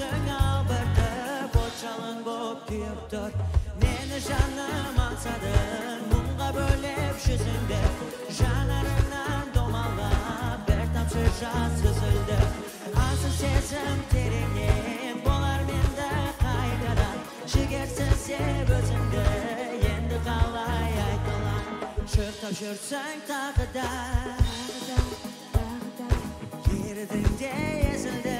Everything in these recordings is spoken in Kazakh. көзіңа бірді Болшалың боп күйіп тұр Мені жаным аңсадың Мұнға бөлеп жүзіңді Жанарынан домалап Бір тамшы жас үзілді Асыл сезім тереңнен Болар менді қайдадан Жігерсіз деп өзіңді Енді қалай айтылам Шыртап жүрсің тағы да Ердіңде езілді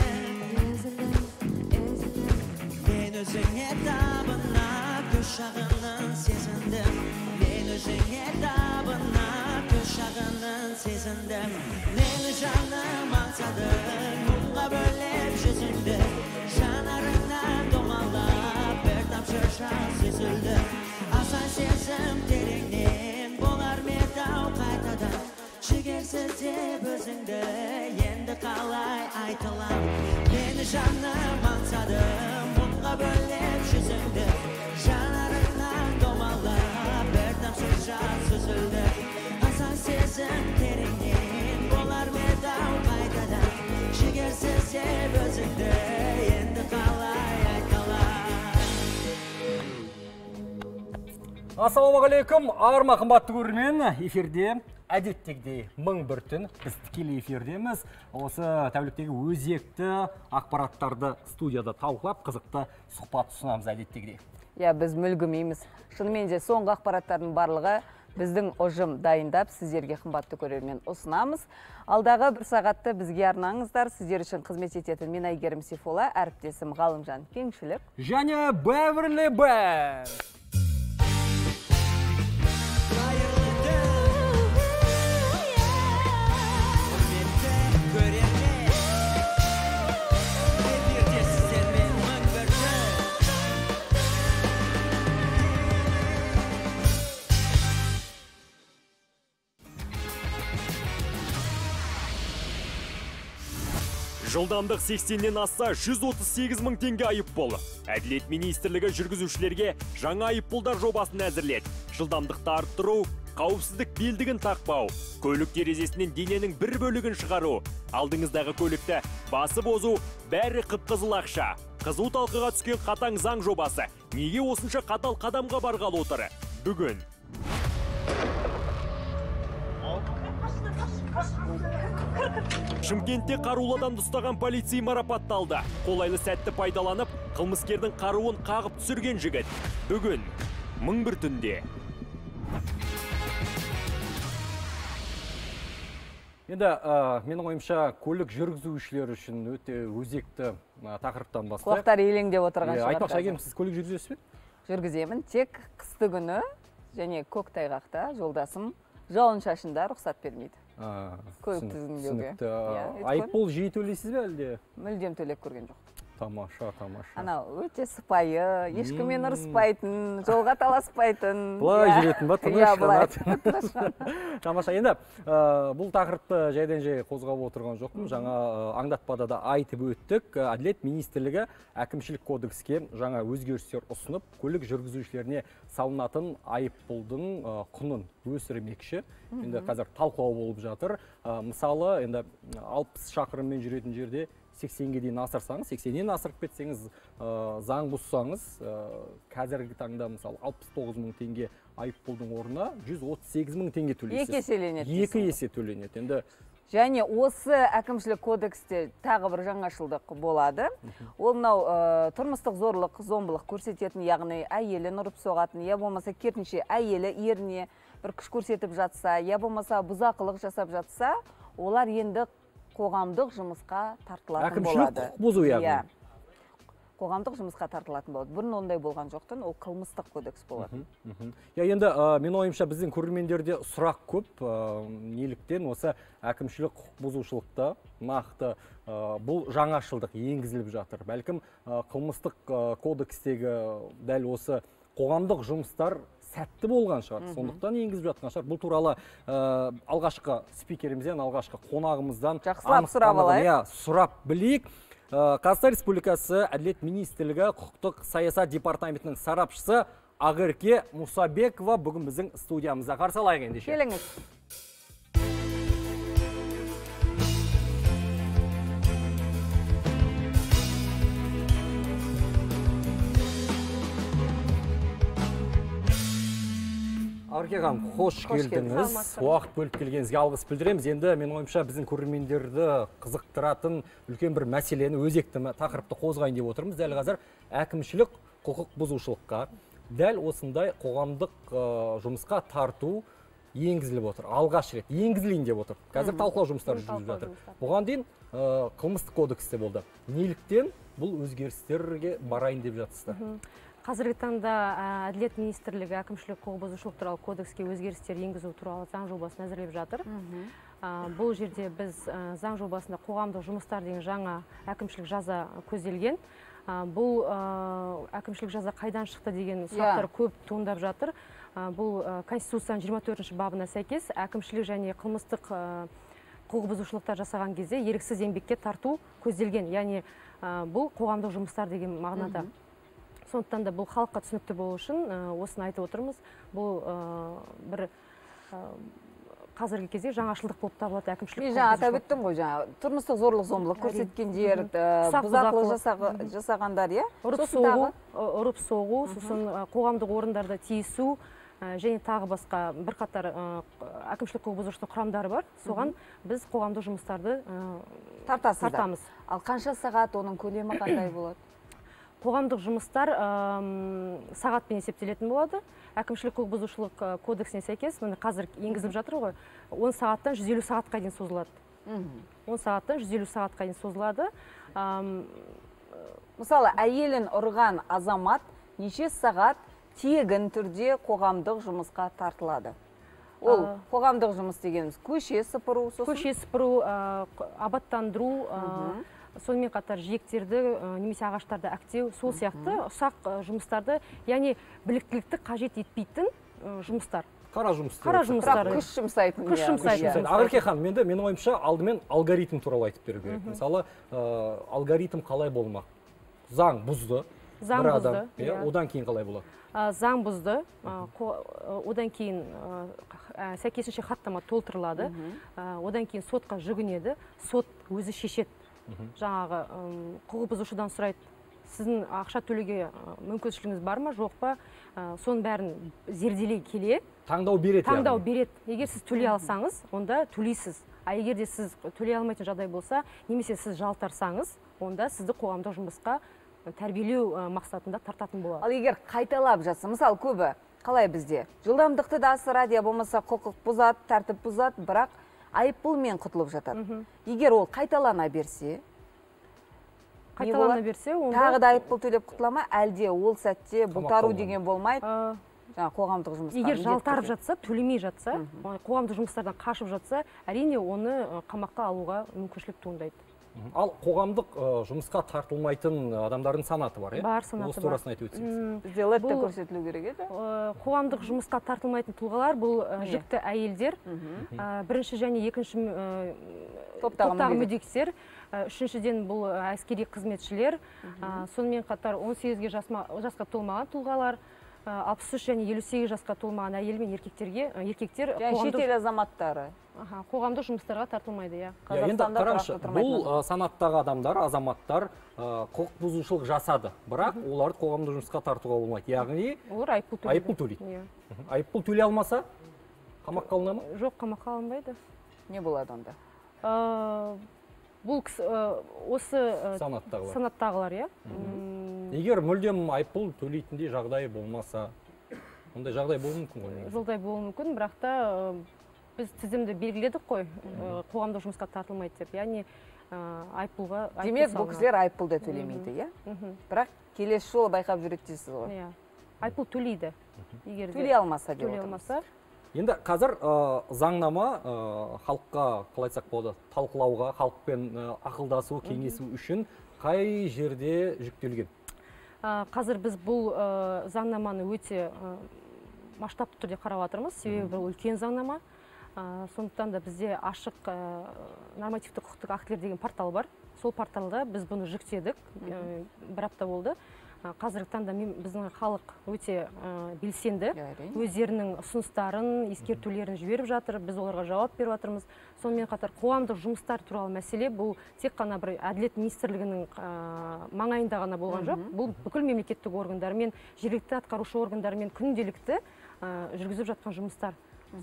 Мен өзіңе табынап Көш ағынын сезіндім Мен өзіңе табынап Көш ағынын сезіндім Мені жаным аңсадың Мұнға бөліп жүзіңді Жанарыңнан домалап Бір тамшы жас үзілді Асан сезім тереңнен Болар метау қайтадан Жігерсіз деп өзіңді Енді қалай айтылам Мені жаным аңсадым Мұнға бөліп жүзіңді Жанарыңнан домалап Бір тамшы жас үзілді Асан сезім тереңнен Болар медау қайтадан Жігерсіз деп өзіңді Енді қалай айтылам Ассалаумағалейкум Арма қымбатты көрермен эфирде әдеттегдей 1001 түн біз тікелей эфирдеміз. Осы тәуліктегі өзекті ақпараттарды студияда талқылап, қызықты сұхбат ұсынамыз әдеттегдей. Біз мүлгімейміз. Шынымен де соңғы ақпараттардың барлығы біздің ұжым дайындап сіздерге қымбатты көрермен ұсынамыз. Алдағы бір сағатты бізге арнаңыздар. Сіздер үшін қызмет ететін мен Айгерім Мусабекова, әріптесім Ғалымжан Кеңшілік. Және Бәвірлі Бәв! Жылдамдық 80-нен асса 138.000 теңге айыппұл. Әділет министрлігі жүргізушілерге жаңа айыппұлдар жобасын әзірлет. Жылдамдықты арттыру, қауіпсіздік белдігін тақпау, көлік терезесінен дененің бір бөлігін шығару, алдыңыздағы көлікті басып озу, бәрі қып-қызыл ақша. Қызу талқыға түскен қатаң заң жобасы. Неге осынша қатал қадамға барғалы отыр? Бүгін Шымкентте қарулы адамды ұстаған полицей марапатталды. Қолайлы сәтті пайдаланып, қылмыскердің қаруын қағып түсірген жігіт. Бүгін 1001 түнде. Енді менің ойымша көлік жүргізушілер үшін өте өзекті тақырыптан бастап. Құлақтар елеңдеп отырған шығар. Айтпақшы Айгерім, сіз көлік жүргізесіз бе? Жүргіземін. Тек қысты күні және көк тайғақта жолдасым жауын-шашында рұқсат бермейді. Көлік тізгіндеуге. Айыппұл жиі төлейсіз бе әлде? Мүлдем төлеп көрген жоқ. Тамаша, тамаша. Анау өте сыпайы, ешкіммен ұрыспайтын, жолға таласпайтын. Бұлай жүретін ба, тыныш қана. Тамаша. Енді бұл тақырыпты жайдан-жай қозғап отырған жоқпын. Жаңа аңдатпада да айтып өттік. Әділет министрлігі әкімшілік кодекске жаңа өзгерістер ұсынып, көлік жүргізушілеріне салынатын айыппұлдың құнын өсірмекші. Енді қазір талқылау болып жатыр. Мысалы, енді 60 шақырыммен жүретін жерде 80-ге дейін асырсаңыз, 80-нен асырып кетсеңіз, заң бұзсаңыз, қазіргі таңда мысалы 69.000 теңге айыппұлдың орнына 138.000 теңге төлейсіз. Екі есе төленеді. Енді және осы әкімшілік кодексте тағы бір жаңашылдық болады. Ол мынау тұрмыстық зорлық, зомбылық көрсететін, яғни әйелін ұрып соғатын, я болмаса керісінше әйелі еріне бір күш көрсетіп жатса, я болмаса бұзақылық жасап жатса, олар енді қоғамдық жұмысқа тартылатын болады. Әкімшілік құқық бұзу яғни. Қоғамдық жұмысқа тартылатын болады. Бұрын ондай болған жоқтан, ол қылмыстық кодекс болады. Енді мен ойымша біздің көрермендерде сұрақ көп. Неліктен осы әкімшілік құқық бұзушылықта нақты бұл жаңашылдық енгізіліп жатыр. Бәлкім қылмыстық кодекстегі дәл осы қоғамдық жұмыстар сәтті болған шығар, сондықтан енгізіп жатқан шығар. Бұл туралы алғашқы спикерімізден, алғашқы қонағымыздан сұрап білейік. Қазақстан Республикасы Әділет Министрлігі құқықтық саясат департаментінің сарапшысы Айгерім Мусабекова бүгін біздің студиямызда. Қарсы алайық ендеше. Келіңіз. Аркеған, қош келдіңіз. Уақыт бөліп келгенізге алғыс білдіреміз. Енді мен ойымша біздің көрермендерді қызықтыратын үлкен бір мәселені, өзекті тақырыпты қозғайын деп отырмыз. Дәл қазір әкімшілік құқық бұзушылыққа, дәл осындай қоғамдық жұмысқа тарту енгізіліп отыр. Алғаш рет енгізілейін деп отыр. Қазір талқылау жұмыстары жүріп жатыр. Бұған дейін қылмыстық кодексте болды. Неліктен бұл өзгерістерге барайын деп жатсыздар? Қазіргі таңда Әділет министрлігі әкімшілік құқық бұзушылық туралы кодекске өзгерістер енгізу туралы заң жобасын әзірлеп жатыр. Бұл жерде біз заң жобасында қоғамдық жұмыстар деген жаңа әкімшілік жаза көзделген. Бұл әкімшілік жаза қайдан шықты деген сұрақтар көп туындап жатыр. Бұл Конституцияның 24-ші бабына сәйкес әкімшілік және қылмыстық құқық бұзушылықтар жасаған кезде еріксіз еңбекке тарту көзделген. Яғни бұл қоғамдық жұмыстар деген мағынада. Сондықтан да бұл халыққа түсінікті болу үшін осыны айтып отырмыз. Бұл бір қазіргі кезде жаңашылдық болып табылады әкімшілік. Мен атап өттім ғой, тұрмыстық зорлық-зомбылық көрсеткендер, бұзақылық жасағандар, ұрып соғу, сосын қоғамдық орындарда тиісу, және тағы басқа бірқатар әкімшілік құқық бұзушылық құрамдары бар. Соған біз қоғамдық жұмыстарды тартамыз. Ал қанша сағат, оның көлемі қандай болады? Қоғамдық жұмыстар сағатпен есептелетін болады. Әкімшілік құқық бұзушылық кодексіне сәйкес, міне қазір енгізіліп жатыр ғой, 10 сағаттан 150 сағатқа дейін созылады. 10 сағаттан 150 сағатқа дейін созылады. Мысалы, әйелін ұрған азамат неше сағат тегін түрде қоғамдық жұмысқа тартылады? Ол қоғамдық жұмыс дегеніміз көше сыпыру, абаттандыру, сонымен қатар жиектерді, немесе ағаштарды әктеу, сол сияқты ұсақ жұмыстарды, яғни біліктілікті қажет етпейтін жұмыстар. Қара жұмыстары. Күш жұмсайтын. Ақерке хан, менің ойымша алдымен алгоритм туралы айтып беру керек. Мысалы, алгоритм қалай болмақ? Заң бұзды. Заң бұзды. Одан кейін қалай болады? Заң бұзды. Одан кейін сәйкесінше хаттама толтырылады. Одан кейін сотқа жүгінеді. Сот өзі шешеді. Жаңағы құқық бұзушыдан сұрайды, сіздің ақша төлеуге мүмкіншілігіңіз бар ма, жоқ па, соның бәрін зерделей келе таңдау береді. Егер сіз төлей алсаңыз, онда төлейсіз. А егер де сіз төлей алмайтын жағдай болса, немесе сіз жалтарсаңыз, онда сізді қоғамдық жұмысқа тәрбиелеу мақсатында тартатын болады. Ал егер қайталап жатса, мысалы көбі қалай бізде жылдамдықты да асырады, я болмаса құқық бұзады, тәртіп бұзады, бірақ айыппұлмен құтылып жатады. Егер ол қайталана берсе, тағы да айыппұл төлеп құтылама, әлде ол сәтте бұлтару деген болмайды, қоғамдық жұмыстар. Егер жалтарып жатса, төлемей жатса, қоғамдық жұмыстардан қашып жатса, әрине оны қамаққа алуға мүмкіншілік туындайды. Ал қоғамдық жұмысқа тартылмайтын адамдардың санаты бар, е? Бар, санаты бар. Бізде летте көрсетілу керек еді? Қоғамдық жұмысқа тартылмайтын тұлғалар бұл жүкті әйелдер, бірінші және екінші топтағы мүгедектер, үшіншіден бұл әскери қызметшілер, сонымен қатар 18 жасқа толмаған тұлғалар, 63 және 58 жасқа толмаған әйел мен еркектер шетел азаматтары қоғамдық жұмыстарға тартылмайды. Енді қараңызшы, бұл санаттағы адамдар, азаматтар құқық бұзушылық жасады, бірақ оларды қоғамдық жұмысқа тартуға болмайды. Яғни олар айыппұл төлейді. Айыппұл төлей алмаса қамаққа алына ма? Жоқ, қамаққа алынбайды. Не болады онда? Бұл осы санаттағылар, иә. Егер мүлдем айыппұл төлейтіндей жағдай болмаса, ондай жағдай болуы мүмкін ғой? Жағдай болуы мүмкін, бірақ та біз тізімді белгіледік қой, қоғамдық жұмысқа тартылмайды деп. Яғни айыппұлға айыппұл салынады. Демек, бұл кісілер айыппұл да төлемейді, иә? Бірақ келесі жолы байқап жүректесіз ғой. Иә, айыппұл төлейді. Төлей алмаса деп отырмыз. Енді қазір заңнама халыққа қалайтсақ болды, талқылауға, халықпен ақылдасу, кеңесу үшін қай жерде жүктелген? Қазір біз бұл заңнаманы өте масштабты түрде қарап жатырмыз, себебі бұл үлкен заңнама. Сондықтан да бізде ашық нормативті құқықтық актілер деген портал бар. Сол порталда біз бұны жүктедік, бір апта болды. Қазіргі таңда біздің халық өте белсенді, өздерінің ұсыныстарын, ескертулерін жіберіп жатыр, біз оларға жауап беріп жатырмыз. Сонымен қатар қоғамдық жұмыстар туралы мәселе бұл тек қана бір Әділет министрлігінің маңайында ғана болған жоқ. Бұл бүкіл мемлекеттік органдармен, жергілікті атқарушы органдармен күнделікті жүргізіп жатқан жұмыстар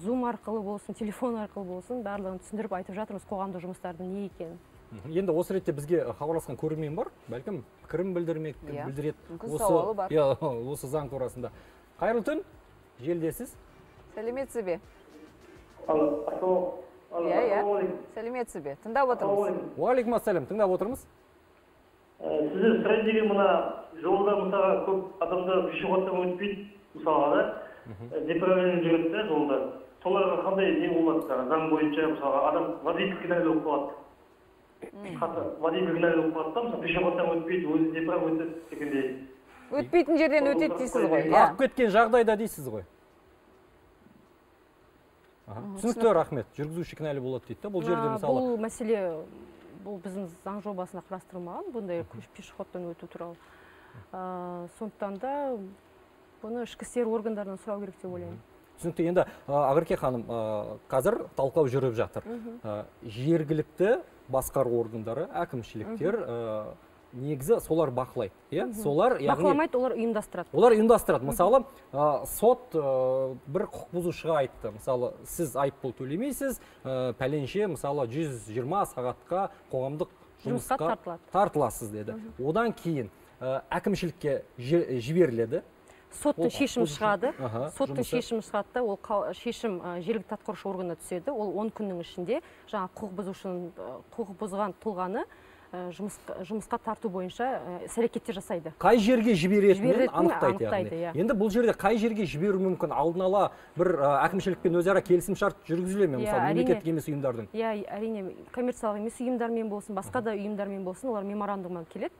Zoom арқылы болсын, телефон арқылы болсын, барлығын түсіндіріп айтып жатырмыз қоғамдық жұмыстардың не екенін. Енді осы ретте бізге хабарласқан көрермен бар, бәлкім пікірін білдіреді осы заң турасында. Қайырлы түн, желдесіз. Сәлеметсіз бе? Сәлеметсіз бе? Тыңдап отырмыз. Уалейкумассалам, тыңдап отырмыз. Сізді сұрайды мына жолда мысаға көп адамдар шығаттан өтпейді мысалға да неправильно жүреді жолда. Соларға қандай не болады заң бойынша мысалға адам водитель кінәлі болып қалады. Вадим Игнайлов бастамыз, пешеходтан өтпейді, өзі неправ өтеді дегендей. Өтпейтін жерден өтеді дейсіз ғой. Ағып кеткен жағдайда дейсіз ғой. Түсінікті, рахмет. Жүргізуші кінәлі болады дейді. Бұл жерде мысалы... Бұл мәселе, бұл біздің заң жобасына қарастырылмаған, бұндай пешеходтан өту туралы. Сондықтан да бұны ішкі істер органдарынан сұрау керек деп ойлаймын. Түсінікті, енді Ақерке ханым қазір талқылау жүріп жатыр. Жергілікті басқару органдары, әкімшіліктер негізі солар бақылайды. Бақыламайды, олар ұйымдастырады. Олар ұйымдастырады. Мысалы, сот бір құқық бұзушыға айтты. Мысалы, сіз айыппұл төлемейсіз, пәленше, мысалы, 120 сағатқа қоғамдық жұмысқа тартыласыз деді. Одан кейін әкімшілікке жіберіледі. Соттың шешімі шығады. Соттың шешімі шығады, ол шешім жергілікті атқарушы органына түседі. Ол 10 күннің ішінде жаңа құқық бұзған тұлғаны жұмысқа тарту бойынша әрекеттер жасайды. Қай жерге жіберетінін анықтайды. Енді бұл жерде қай жерге жіберу мүмкін? Алдын ала бір әкімшілікпен өзара келісімшарт жүргізіле ме? Мысалы, мемлекеттік емес ұйымдардың. Иә, әрине, коммерциялық емес ұйымдармен болсын, басқа да ұйымдармен болсын, олар меморандумға келеді.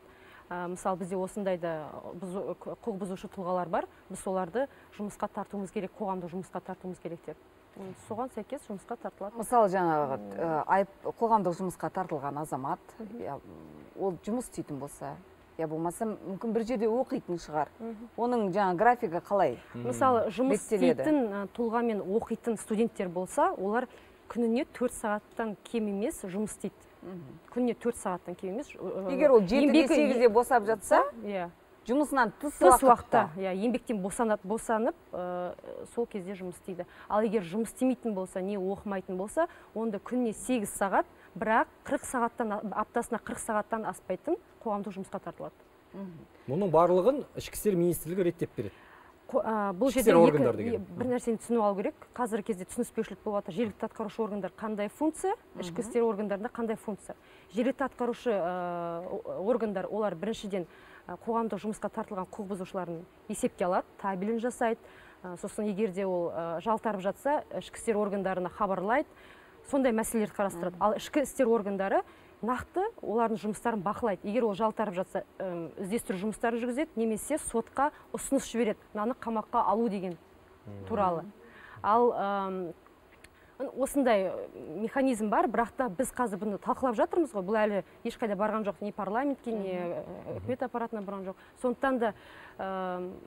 Мысалы, бізде осындай да құқық бұзушы тұлғалар бар, біз оларды жұмысқа тартуымыз керек, қоғамды жұмысқа тартуымыз керек деп. Соған сәйкес жұмысқа тартылады. Мысалы, жаңағы қоғамдық жұмысқа тартылған азамат, ол жұмыс істейтін болса, я болмаса, мүмкін бір жерде оқитын шығар. Оның жаңа графика қалай? Мысалы, жұмыс істейтін тұлғамен оқитын студенттер болса, олар күніне 4 сағаттан кем емес жұмыс істейді. Күніне 4 сағаттан кем емес. Егер ол 7-8-де босап жатса, жұмысынан тыс уақытта еңбектен босанып, сол кезде жұмыс істейді. Ал егер жұмыс істемейтін болса, не оқымайтын болса, онда күніне 8 сағат, бірақ аптасына 40 сағаттан аспайтын қоғамдық жұмысқа тартылады. Мұның барлығын ішкі істер министрлігі реттеп береді. Бұл жерде бір нәрсені түсіну алу керек. Қазіргі кезде түсініспеушілік болып жатыр. Жергілікті атқарушы органдар қандай функция, ішкі істер органдарында қандай функция. Жергілікті атқарушы органдар олар біріншіден қоғамдық жұмысқа тартылған құқық бұзушыларын есепке алады, табелін жасайды. Сосын егерде ол жалтарып жатса, ішкі істер органдарына хабарлайды. Сондай мәселелерді қарастырады. Ал ішкі істер органдары нақты олардың жұмыстарын бақылайды. Егер ол жалтарып жатса, іздестіру жұмыстарын жүргізеді, немесе сотқа ұсыныс жібереді, мынаны қамаққа алу деген туралы. Ал осындай механизм бар, бірақ та біз қазір бұны талқылап жатырмыз ғой. Бұл әлі ешқайда барған жоқ, не парламентке, не үкімет аппаратына барған жоқ. Сондықтан да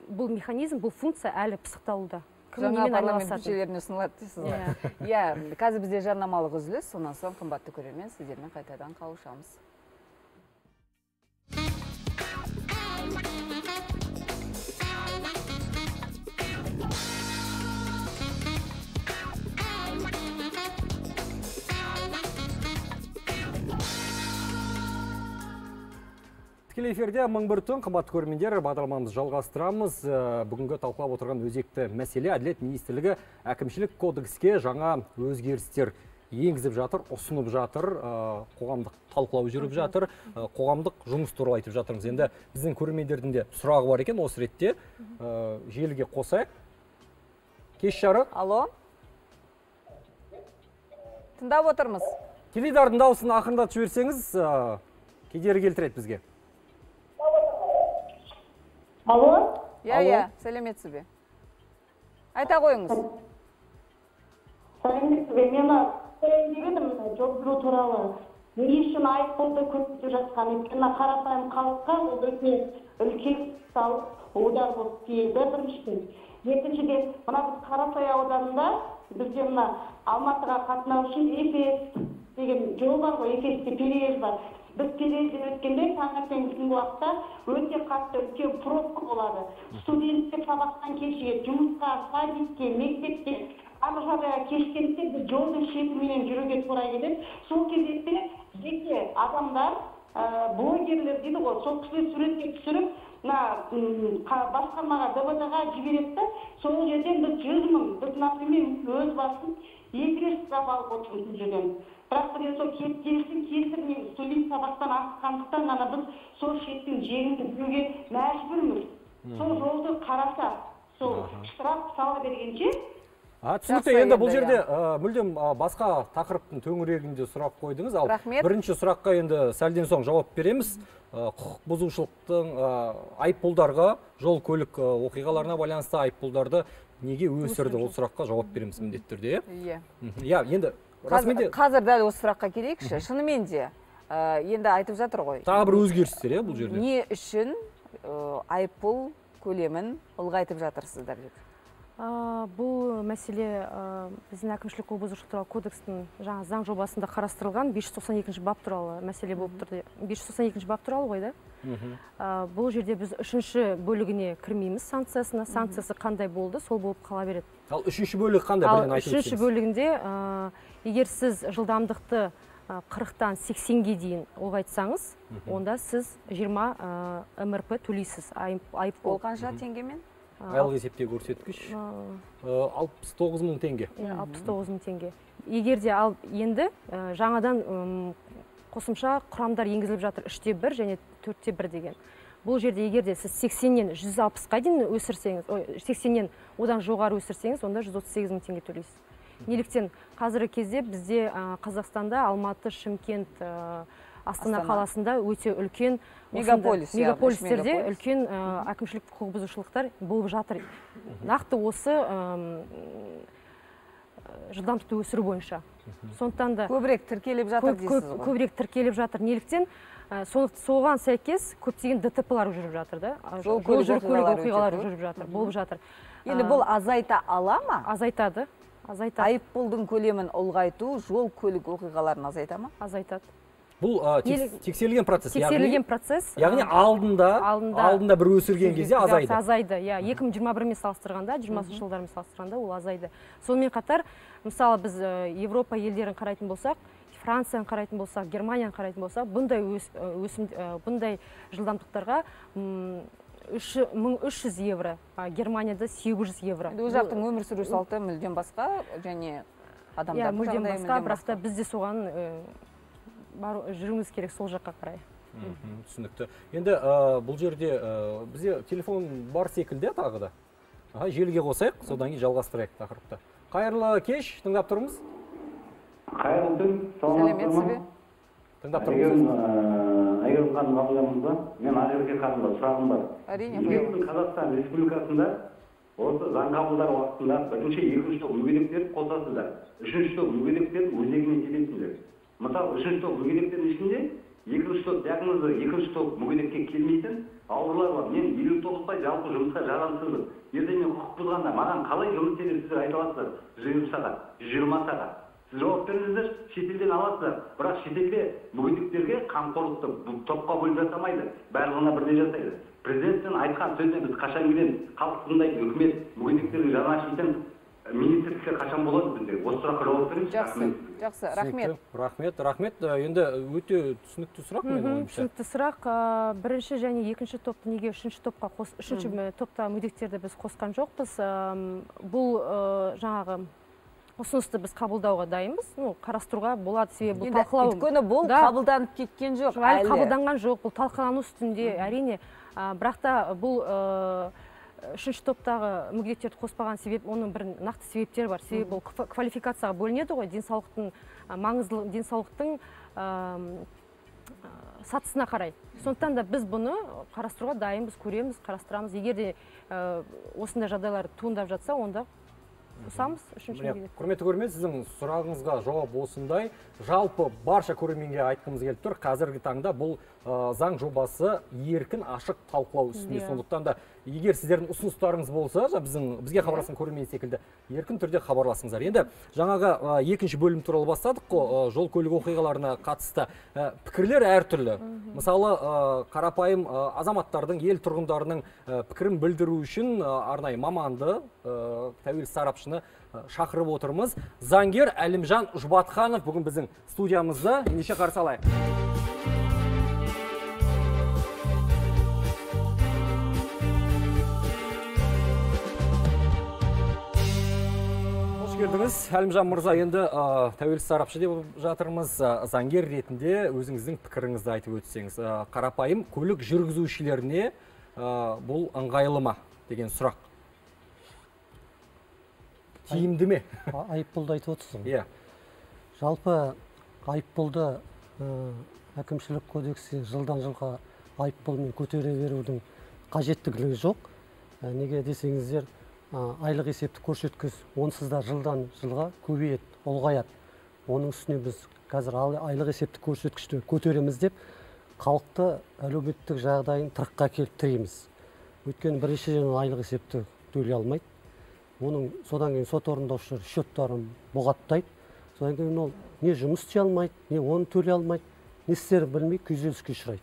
бұл механизм, бұл функция әлі пысықталуда. Жаңа парламент күшелеріне ұсынылады дейсіз ғой. Иә, қазір бізде жарнамалық үзіліс, сонан соң қымбатты көрермен сіздермен қайтадан қауышамыз. Тікелей эфирде 1001 түн, қымбатты көрермендер, бағдарламамыз жалғастырамыз. Бүгінгі талқылап отырған өзекті мәселе Әділет министрлігі әкімшілік кодекске жаңа өзгерістер енгізіп жатыр, ұсынып жатыр, қоғамдық талқылау жүріп жатыр, қоғамдық жұмыс туралы айтып жатырмыз. Енді біздің көрермендердің де сұрағы бар екен, осы ретте желіге қосайық. Кеш жарық. Алло. Тыңдап отырмыз. Теледидардың дауысын ақырындатып жіберсеңіз, кедергі келтіреді бізге. Алло? Иә, сәлеметсіз бе? Айта қойыңыз. Сәлеметсіз бе, мені сөйлегенім жоқ білу туралы. Не үшін айыппұлды көптеп жатқан өйткені қарапайым халыққа ол өте үлкен салық аудар болып келді біріншіден. Екіншіден, мына біз Қарасай ауданында бізде мына Алматыға қатынау үшін Ефес деген жол бар ғой, Ефесте переезд бар. Біз телевизор өткенде таңертең бүгінгі уақытта өте қатты үлкен пробка болады. Студенттер сабақтан кешігеді, жұмысқа, садикке, мектепке, аржарға кешкенде біз жолдың шетіменен жүруге тура келеді. Сол кезекте жеке адамдар, блогерлер дейді ғой, сол кісілер суретке түсіріп, басқармаға, ДВД-ға жібереді. Сол жерден біз 100 мың, біз например өз басын 200 сұрап алып отырмыз жүрген. Бірақ біз сол кептелістің кесірінен студент сабақтан асыққандықтан ғана біз сол шеттің жерін түзеуге мәжбүрміз. Сол жолды қараса, сол штраф сала бергенше. Түсінікті, енді бұл жерде мүлдем басқа тақырыптың төңірегінде сұрақ қойдыңыз. Ал бірінші сұраққа енді сәлден соң жауап береміз. Құқық бұзушылықтың айыппұлдарға, жол көлік оқиғаларына байланысты айыппұлдарды неге өсірді, ол сұраққа жауап береміз міндетті түрде. Қазір дәл осы сұраққа келейікші, шынымен де, енді айтып жатыр ғой. Тағы бір өзгерістер, бұл жерде. Не үшін айыппұл көлемін ұлғайтып жатырсыздар деп? Бұл мәселе біздің әкімшілік құқық бұзушылық кодексінің жаңа заң жобасында қарастырылған 592-ші бап туралы мәселе болып тұрды. 592-ші бап туралы ғой да? Бұл жерде біз үшінші бөлігіне кірмейміз санкциясына. Санкциясы қандай болды, сол болып қала береді. Ал үшінші бөлігі қандай? Ал үшінші бөлігінде егер сіз жылдамдықты 40-тан 80-ге дейін ұлғайтсаңыз, онда сіз 20 МРП төлейсіз. Айыппұл қанша теңгемен? Айлық есепте көрсеткіш 69 мың теңге. 69 мың теңге. Егер де ал енді жаңадан қосымша құрамдар енгізіліп жатыр 3-те 1 және 4-те 1 деген. Бұл жерде егер де сіз 80-нен 160-қа дейін өсірсеңіз, 80-нен одан жоғары өсірсеңіз, онда 138 мың теңге төлейсіз. Неліктен қазіргі кезде бізде Қазақстанда Алматы, Шымкент, Астана қаласында өте үлкен мегаполистерде үлкен әкімшілік құқық бұзушылықтар болып жатыр. Нақты осы жылдамдықты өсіру бойынша. Сондықтан да көбірек тіркеліп жатыр дейсіз ғой. Көбірек тіркеліп жатыр. Неліктен? Соған сәйкес көптеген ДТП-лар жүріп жатыр да. Жол көлік оқиғалары жүріп жатыр, болып жатыр. Енді бұл азайта ала ма? Азайтады. Айыппұлдың көлемін ұлғайту жол көлік оқиғаларын азайта ма? Азайтады. Бұл тексерілген процесс. Тексерілген процесс. Яғни алдында бір өсірген кезде азайды. Азайды. 2021-мен салыстырғанда, 20-шы жылдармен салыстырғанда ол азайды. Сонымен қатар, мысалы біз Европа елдерін қарайтын болсақ, Францияны қарайтын болсақ, Германияны қарайтын болсақ, бұндай жылдамдықтарға 1300 евро, Германияда 700 евро. Өз жақтың өмір сүру салты мүлден басқа, және адамдар мүлден басқа, бірақ та біз де соған жүріміз керек сол жаққа қарай. Түсінікті. Енді бұл жерде бізде телефон бар секілді тағы да. Желіге қосайық, содан кейін жалғастырайық тақырыпты. Қайырлы кеш, тыңдап тұрмыз. Қайырлы түн, саламатсызбы? Тыңдап тұрмыз. Айгерім ханым мағыламызда, мен Айгерімге қатысты сұрағым бар. Қазақстан Республикасында осы заң қабылдар уақытында бірінші, екінші топ мүгедектерді қосасыздар. Үшінші топ мүгедектерді өздігімен келесіздер. Мысалы, үшінші топ мүгедектердің ішінде екінші топ диагнозы, екінші топ мүгедекке келмейтін аурулар бар. Мен 59-тай жалпы жұмысқа жарамсызбын. Ертең мен құқық бұзғанда маған қалай жұмыс істеп сіздер айта аласыздар? 20 сағат, 20 сағат. Жауап беріңіздер, шетелден аласыздар, бірақ шетелде мүгедектерге қамқорлықты топқа бөліп жасамайды, барлығына бірдей жасайды. Президенттің айтқан сөзіне біз қашан келеміз, халқындай үкімет мүгедектерге жанашыр дейтін министрліктер қашан болады бізде? Осы сұраққа жауап беріңіз. Жақсы, рахмет. Енді өте түсінікті сұрақ менің ойымша. Түсінікті сұрақ. Бірінші және екінші топты неге үшінші топта мүгедектерді біз қосқан жоқпыз? Бұл жаңағы ұсынысты біз қабылдауға дайынбыз, қарастыруға болады себебі бұл талқылау. Өйткені бұл қабылданып кеткен жоқ, әлі қабылданған жоқ, бұл талқылану үстінде әрине. Бірақ та бұл үшінші топтағы мүгедектерді қоспаған себеп, оның бір нақты себептер бар. Себебі бұл квалификацияға бөлінеді ғой, денсаулықтың сатысына қарай. Сондықтан да біз бұны қарастыруға дайынбыз, көреміз, қарастырамыз. Егер де осындай жағдайлар туындап жатса, онда ұсамыз үшінші міндет. Құрметті көрермен, сіздің сұрағыңызға жауап осындай. Жалпы барша көрерменге айтқымыз келіп тұр. Қазіргі таңда бұл заң жобасы еркін ашық талқылау үстінде. Сондықтан да егер сіздердің ұсыныстарыңыз болса, бізге хабарласқан көрермен секілді еркін түрде хабарласыңыздар. Енді жаңағы екінші бөлім туралы бастадық қой, жол көлік оқиғаларына қатысты пікірлер әртүрлі. Мысалы, қарапайым азаматтардың, ел тұрғындарының пікірін білдіру үшін арнайы маманды, тәуелсіз сарапшыны шақырып отырмыз. Заңгер Алимжан Жұбатханов бүгін біздің студиямызда. Ендеше қарсы алайық. Қош келдіңіз, Алимжан Мұрза. Енді тәуелсіз сарапшы деп жатырмыз. Заңгер ретінде өзіңіздің пікіріңізді айтып өтсеңіз. Қарапайым көлік жүргізушілеріне бұл ыңғайлы ма деген сұрақ. Тиімді ме? Айыппұлды айтып отырсың. Иә. Жалпы айыппұлды әкімшілік кодексі жылдан жылға айыппұлмен көтере берудің қажеттігі жоқ. Неге десеңіздер, айлық есептік көрсеткіш онсыз да жылдан жылға көбейеді, ұлғаяды. Оның үстіне біз қазір айлық есептік көрсеткішті көтереміз деп халықты әлеуметтік жағдайын тырыққа келіп тіреміз. Өйткені біріншіден айлық есепті төлей алмайды. Оның содан кейін сот орындаушылар шоттарын бұғаттайды. Содан кейін ол не жұмыс істей алмайды, не оны төлей алмайды, не істерін білмей күйзеліске ұшырайды.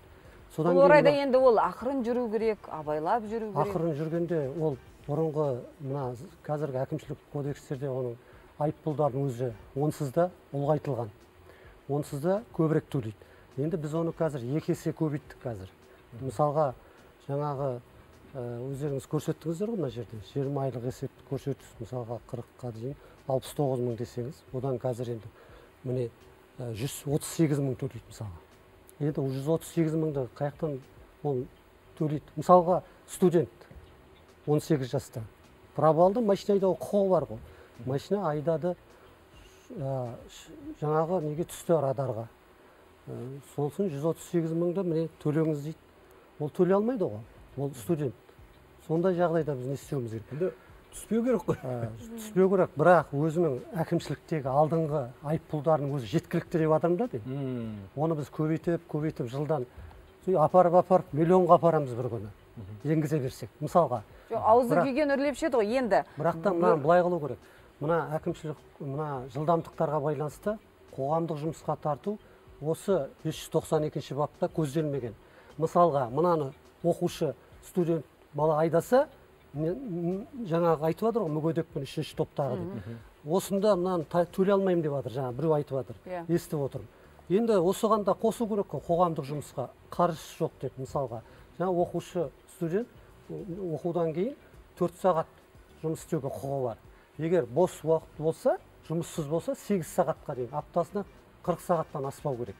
Бұл орайда енді ол ақырын жүру керек, абайлап жүру керек. Ақырын жүргенде ол бұрынғы мына қазіргі әкімшілік кодекстерде оның айыппұлдардың өзі онсыз да ұлғайтылған. Онсыз да көбірек төлейді. Енді біз оны қазір екі есе көбейттік қазір. Мысалға жаңағы өздеріңіз көрсеттіңіздер ғой мына жерде 20 айлық есептік көрсеткіш мысалға 40-қа дейін 69 мың десеңіз, одан қазір енді міне 138 мың төлейді мысалға. Енді 138 мыңды қаяқтан ол төлейді? Мысалға студент 18 жаста права машина айдау құқығы бар ғой, машина айдады, жаңағы неге түсті радарға, сосын 138 мыңды міне төлеңіз дейді. Ол төлей алмайды ғой, ол студент. Сондай жағдайда біз не істеуіміз керек? Түспеу керек қой. Түспеу керек, бірақ өзінің әкімшіліктегі алдыңғы айыппұлдарының өзі жеткілікті деп жатырмын да деймін. Оны біз көбейтіп жылдан апарып миллионға апарамыз бір күні. Енгізе берсек, мысалға. Ауызды күйген үрлеп шеді ғой енді. Бірақ та мына былай қылу керек. Мына әкімшілік мына жылдамдықтарға байланысты қоғамдық жұмысқа тарту осы 592-ші бапта көзделмеген. Мысалға, мынаны оқушы студент бала айдаса, жаңағы айтып жатыр ғой, мүгедекпін үшінші топтағы деп. Осында мынаны төлей алмаймын деп жатыр, жаңа біреу айтып жатыр, естіп отырмын. Енді осыған да қосу керек қой, қоғамдық жұмысқа қаржысы жоқ деп мысалға. Жаңа оқушы студент оқудан кейін 4 сағат жұмыс істеуге құқығы бар. Егер бос уақыт болса, жұмыссыз болса, 8 сағатқа дейін, аптасына 40 сағаттан аспау керек.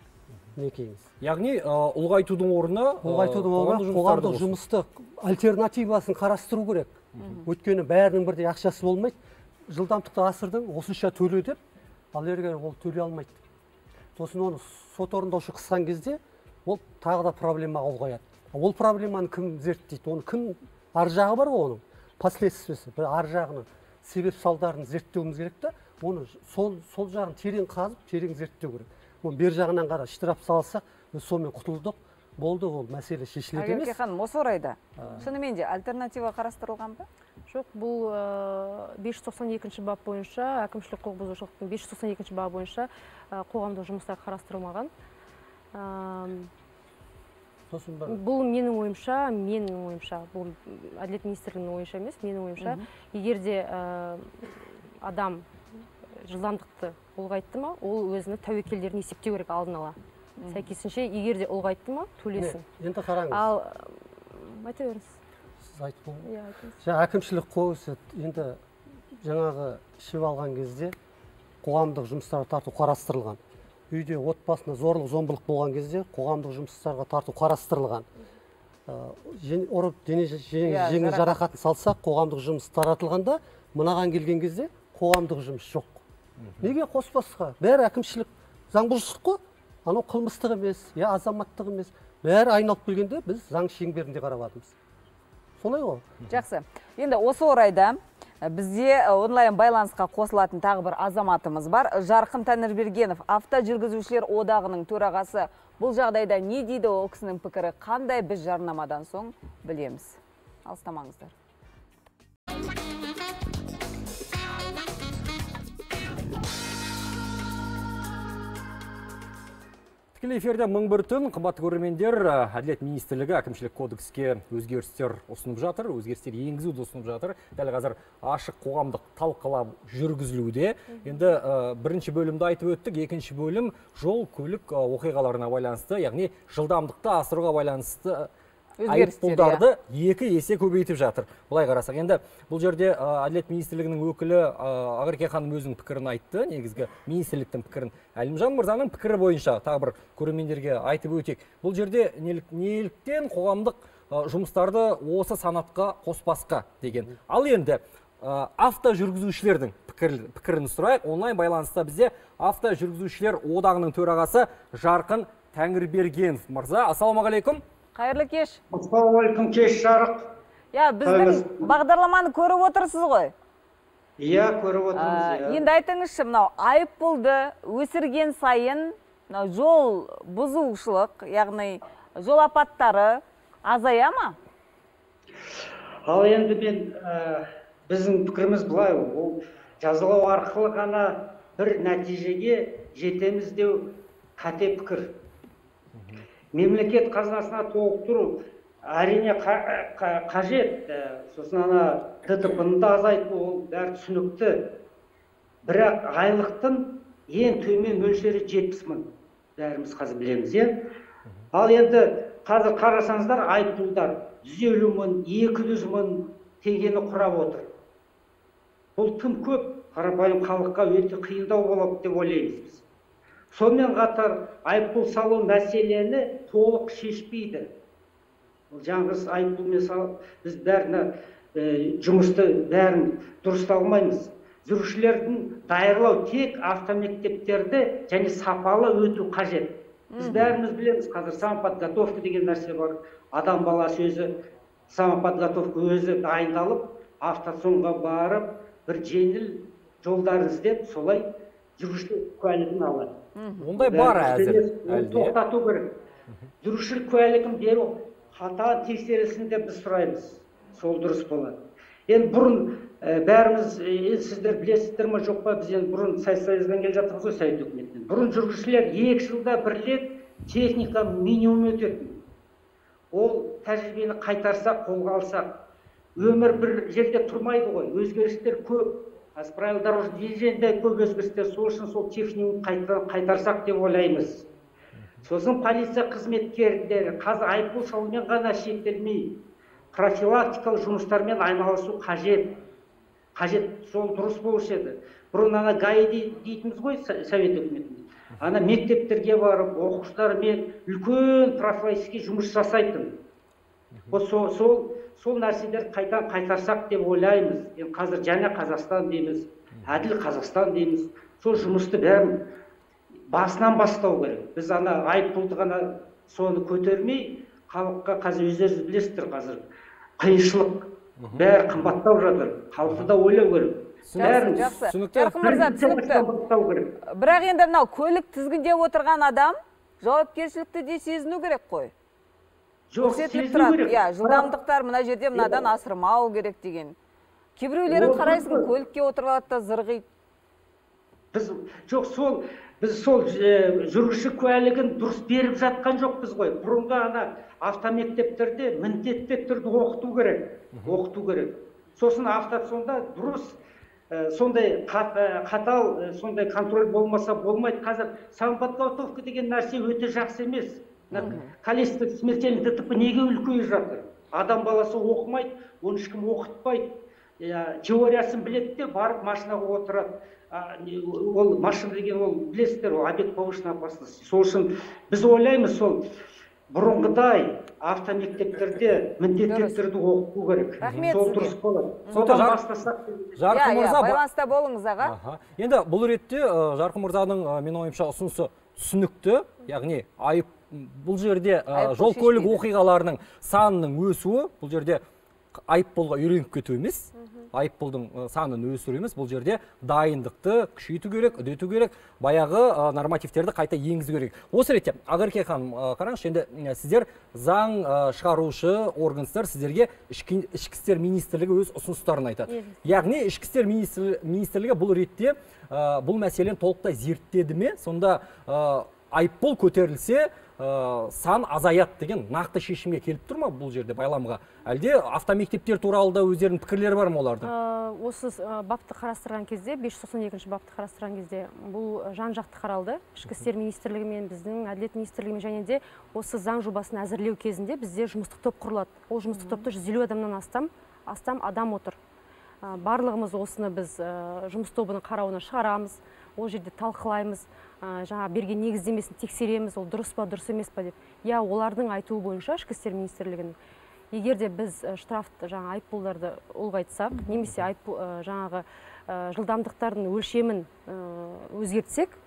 Яғни ұлғайтудың орнына қоғамдық жұмысты альтернативасын қарастыру керек. Өйткені бәрінің бірдей ақшасы болмайды. Жылдамдықты асырдың, осынша төле деп, ал егер ол төлей алмайды. Сосын оны сот орындаушы қысқан кезде, ол тағы да проблема ұлғаяды. Ол проблеманы кім зерттейді? Оның кім ар жағы бар ғой оның? Последствиясы, ар жағының себеп салдарын зерттеуіміз керек те, оны сол жағын терең қазып, терең зерттеу керек. Бер жағынан қара штраф салсақ, сонымен құтылдық, болды ол мәселе шешіледі емес. Айгерім ханым, осы орайда шынымен де альтернатива қарастырылған ба? Жоқ, бұл 592-ші бап бойынша, әкімшілік құқық бұзушылықтың 592-ші бабы бойынша қоғамдық жұмыстар қарастырылмаған. Бұл менің ойымша, бұл әділет министрлігінің ойынша емес, менің ойымша, егер де адам жылдамдықты ұлғайтты ма, ол өзіні тәуекелдерін есептеу керек алдын ала. Сәйкесінше, егер де ұлғайтты ма, төлесін. Енді қараңыз. Ал, айта беріңіз. Сіз айтып болыңыз. Әкімшілік кодексі, енді жаңағы шешім алған кезде қоғамдық жұмыстарға тарту қарастырылған. Үйде отбасына зорлық-зомбылық болған кезде қоғамдық жұмыстарға тарту қарастырылған. Ұрып дене жарақатын салсақ, қоғамдық жұмыс таратылғанда, мынаған келген кезде қоғамдық жұмыс жоқ. Неге қоспасыға? Бәрі әкімшілік заңбұзушылық қой, анау қылмыстық емес, я азаматтық емес. Бәрі айналып келгенде біз заң шеңберінде қарап жатырмыз. Солай ғой. Жақсы. Енді осы орайда Бізде онлайн байланысқа қосылатын тағы бір азаматымыз бар. Жарқын Дәнібергенов, автожүргізушілер одағының төрағасы. Бұл жағдайда не дейді, ол кісінің пікірі қандай, біз жарнамадан соң білеміз. Алыстамаңыздар. Тікелей эфирде 1001 түн, қымбатты көрермендер, әділет министрлігі әкімшілік кодекске өзгерістер енгізуді ұсынып жатыр. Дәл қазір ашық қоғамдық талқылау жүргізілуде. Енді бірінші бөлімді айтып өттік, екінші бөлім жол көлік оқиғаларына байланысты, яғни жылдамдықты асыруға байланысты айыппұлдарды екі есе көбейтіп жатыр. Бұлай қарасақ, енді бұл жерде әділет министрлігінің өкілі Айгерім ханым өзінің пікірін айтты, негізгі министрліктің пікірін. Алимжан Мұрзаның пікірі бойынша тағы бір көрермендерге айтып өтек. Бұл жерде неліктен қоғамдық жұмыстарды осы санатқа қоспасқа деген. Ал енді автожүргізушілердің пікірін сұрайық. Онлайн байланыста бізде автожүргізушілер одағының төрағасы Жарқын Дәнібергенов мырза. Ассалаумағалейкум. Қайырлы кеш. Ассалаумағалейкум, кеш жарық. Біздің бағдарламаны көріп отырсыз ғой? Көріп отырмыз. Енді айтыңызшы, айыппұлды өсірген сайын жол бұзушылық, яғни жол апаттары азая ма? Ал енді біздің пікіріміз былай, ол жазалау арқылы ғана бір нәтижеге жетеміз деу қате пікір. Мемлекет қазынасына толықтыру әрине қажет, сосын ТТП-ны да азайту, ол бәрі түсінікті. Бірақ айлықтың ең төмен мөлшері 70 000, бәріміз қазір білеміз. Ал енді қазір қарасаңыздар, айыппұлдар 150 000, 200 000 теңгені құрап отыр. Бұл тым көп, қарапайым халыққа өте қиындау болады деп ойлаймыз біз. Сонымен қатар айыппұл салу мәселені толық шешпейді. Жаңғыз айыппұлмен салып, біз жұмысты бәрін дұрыстап алмаймыз. Жүргізушілердің даярлау тек автомектептерді және сапалы өту қажет. Біз бәріміз білеміз, қазір самоподготовка деген нәрсе бар. Адам баласы өзі самоподготовка өзі дайындалып, автосалонға барып, бір жеңіл жолдар іздеп, солай жүргізушілік куәлігін алады. Ондай бар әзір. Тоқтату керек. Жүргізушілік куәлігін беру қата тексерісінде біз сұраймыз. Сол дұрыс болады. Енді бұрын бәріміз, сіздер білесіздер ме жоқ па, біз енді бұрын Совет Союзынан келе жатырмыз ғой, Совет үкіметінен. Бұрын жүргізушілер 2 жылда бір рет техника минимум өтетін. Ол тәжірибені қайтарсақ, қолға алсақ, өмір бір жерде тұрмайды ғой, өзгерістер көп. Асправил дорожды дириженде көп өзгірістер, сол үшін сол техникум қайтарсақ деп ойлаймыз. Сосын полиция қызметкерлері қазір айыппұл салумен ғана шектелмей, профилактикалық жұмыстармен айналысу қажет. Сол дұрыс болушы еді. Бұрын ГАИ дейтіміз ғой, Совет үкіметінде. Мектептерге барып, оқушылармен үлкен профилактикалық жұмыс жасайтын. Сол нәрселер қайтарсақ деп ойлаймыз. Қазір жаңа Қазақстан дейміз, әділ Қазақстан дейміз. Сол жұмысты бәрін басынан бастау керек. Біз айыппұлды ғана соны көтермей, халыққа қазір өздеріңіз білесіздер, қазір қиыншылық, бәрі қымбаттап жатыр. Халықты да ойлау керек. Түсінікті. Бірақ енді көлік тізгінде отырған адам жауапкершілікті де сезіну керек қой. Жылдамдықтар мұна жерде мұнадан асырмау керек деген. Кейбіреулерін қарайсың, көлікке отырғалатта зырғи. Біз сол жүргізуші куәлігін дұрыс беріп жатқан жоқпыз ғой. Бұрынғы автомектептерде міндетті түрде оқыту керек. Сосын автосалонда дұрыс, сондай қатал, сондай контроль болмаса болмайды. Қазір самоподготовка деген нәрсе өте жақсы емес. Количество смертельных ДТП неге үлкейіп жатыр? Адам баласы оқымайды, оны ешкім оқытпайды. Теориясын біледі де барып машинаға отырады. Ол машина деген ол білесіздер, ол объект повышенной опасности. Сол үшін біз ойлаймыз, сол бұрынғыдай автомектептерде міндеттерді оқыту керек. Сол дұрыс болады. Содан бастасақ. Байланыста болыңыз, аға. Енді бұл ретте Жарқын мырзаның менің ойымша ұсынысы түсінікті, яғни айып. Бұл жерде жол көлік оқиғаларының санының өсуі, бұл жерде айыппұлға үйреніп кету емес, айыппұлдың санын өсіру емес, бұл жерде дайындықты күшейту керек, үдету керек, баяғы нормативтерді қайта енгізу керек. Осы ретте, Айгерім ханым, қараңызшы, енді сіздер заң шығарушы органдар сіздерге ішкі істер министрлігі өз ұсыныстарын айтады. Яғни ішкі істер министрлігі бұл ретте бұл мәселені толықтай зерттеді ме? Сонда айыппұл көтерілсе, сан азаят деген нақты шешімге келіп тұр ма бұл жерде байламыға? Әлде автомектептер туралы да өздерінің пікірлері бар ма олардың? Осы бапты қарастырған кезде, 592-ші бапты қарастырған кезде бұл жан-жақты қаралды. Ішкі істер министрлігімен, біздің әділет министрлігімен және де осы заң жобасын әзірлеу кезінде бізде жұмыстық топ құрылады. Ол жұмыстық топта 150 адамнан астам адам отыр. Барлығымыз осыны біз жұмыс тобының қарауына шығарамыз, ол жерде талқылаймыз, жаңа берген негіздемесін тексереміз, ол дұрыс па, дұрыс емес па деп. Я олардың айтуы бойынша ішкі істер министрлігінің. Егер де біз штрафты, жаңа айыппұлдарды ұлғайтсақ, немесе жаңағы жылдамдықтардың өлшемін өзгертсек,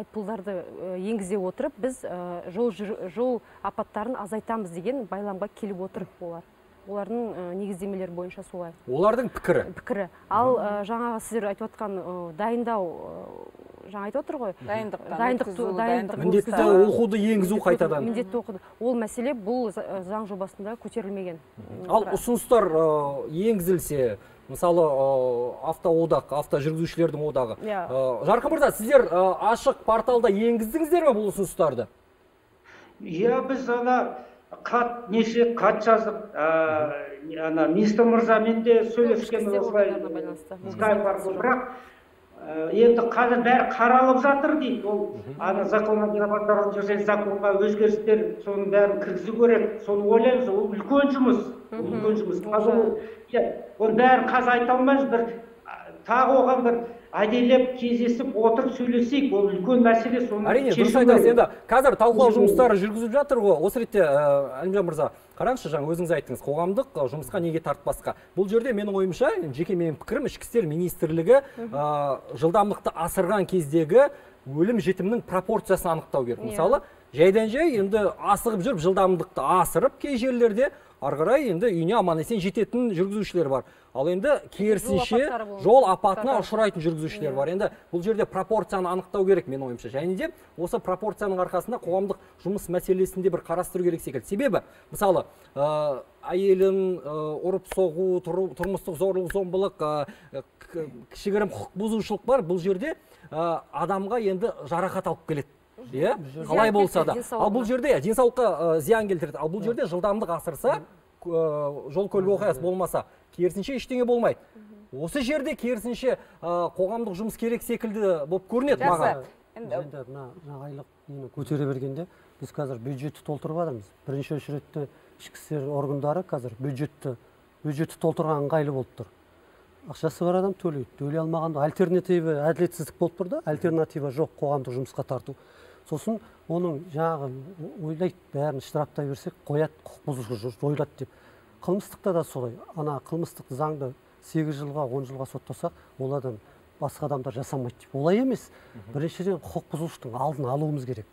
айыппұлдарды енгізе отырып, біз жол апаттарын азайтамыз деген байламға келіп отырып олар. Олардың негіздемелер бойынша солай. Олардың пікірі? Пікірі. Ал жаңағы сіздер айтып отқан дайындау, жаңа айтып отыр ғой? Дайындық. Міндетті оқуды енгізу қайтадан. Міндетті оқуды. Ол мәселе бұл заң жобасында көтерілмеген. Ал ұсыныстар енгізілсе, мысалы, автоодақ, автожүргізушілердің одағы. Жарқын Мұрза, сіздер ашық порталда енгіздіңіздер ме бұл ұсыныстарды? Қат жазып, министр Мұрзамен де сөйлескен осылай скайп арқылы, бірақ енді қазір бәрі қаралып жатыр дейді. Ол законға өзгерістер, соның бәрін кіргізу керек, соны ойлаймыз. Ол үлкен жұмыс, үлкен жұмыс. Оның бәрін қазір айта алмаймыз, бір тағы оған бір әдейлеп кездесіп отырып сөйлесейік, ол үлкен мәселе. Әрине, дұрыс айтасыз. Енді қазір талқылау жұмыстары жүргізіп жатыр ғой. Осы ретте, Алимжан Мұрза, қараңызшы, жаңа өзіңіз айтыңыз, қоғамдық жұмысқа неге тартпасқа? Бұл жерде менің ойымша, жеке менің пікірім, ішкі істер министрлігі жылдамдықты асырған кездегі өлім-жітімнің пропорциясын анықтау керек. Мысалы, жайдан-жай енді асығып жүріп, жылдамдықты асырып, кей жерлерде арғырай енді үйіне аман-есен жететін жүргізушілер бар. Ал енді керісінше жол апатына ұшырайтын жүргізушілер бар. Енді бұл жерде пропорцияны анықтау керек, мен ойымша. Және де осы пропорцияның арқасында қоғамдық жұмыс мәселесінде бір қарастыру керек секілді. Себебі, мысалы, әйелін ұрып соғу, тұрмыстық зорлық, зомбылық, кішігірім құқық бұзушылық бар. Бұл жерде адамға енді жарақат алып келеді. Қалай болса да. Ал бұл жерде денсаулыққа зиян келтіреді. Ал бұл жерде жылдамдық асырса, жол-көлік оқиғасы болмаса, керісінше ештеңе болмайды. Осы жерде керісінше қоғамдық жұмыс керек секілді болып көрінеді маған. Енді айлық көтере бергенде біз қазір бюджетті толтырып жатырмыз. Бірінші үшретті ішкі істер органдары қазір бюджетті толтырған ыңғайлы болып тұр. Ақшасы бар адам төлейді, төлей алмағанда альтернативі әділетсіздік болып тұр да, альтернатива жоқ қоғамдық жұмысқа тарту. Сосын оның жаңағы ойлайды, бәрін штрафтай берсек, қояды, құқықбұзушылық жойлады деп. Қылмыстықта да солай. Ана қылмыстық заңды 8 жылға, 10 жылға соттасақ, ол адам басқа адамдар жасамайды деп. Олай емес. Біріншіден құқықбұзушылықтың алдын алуымыз керек.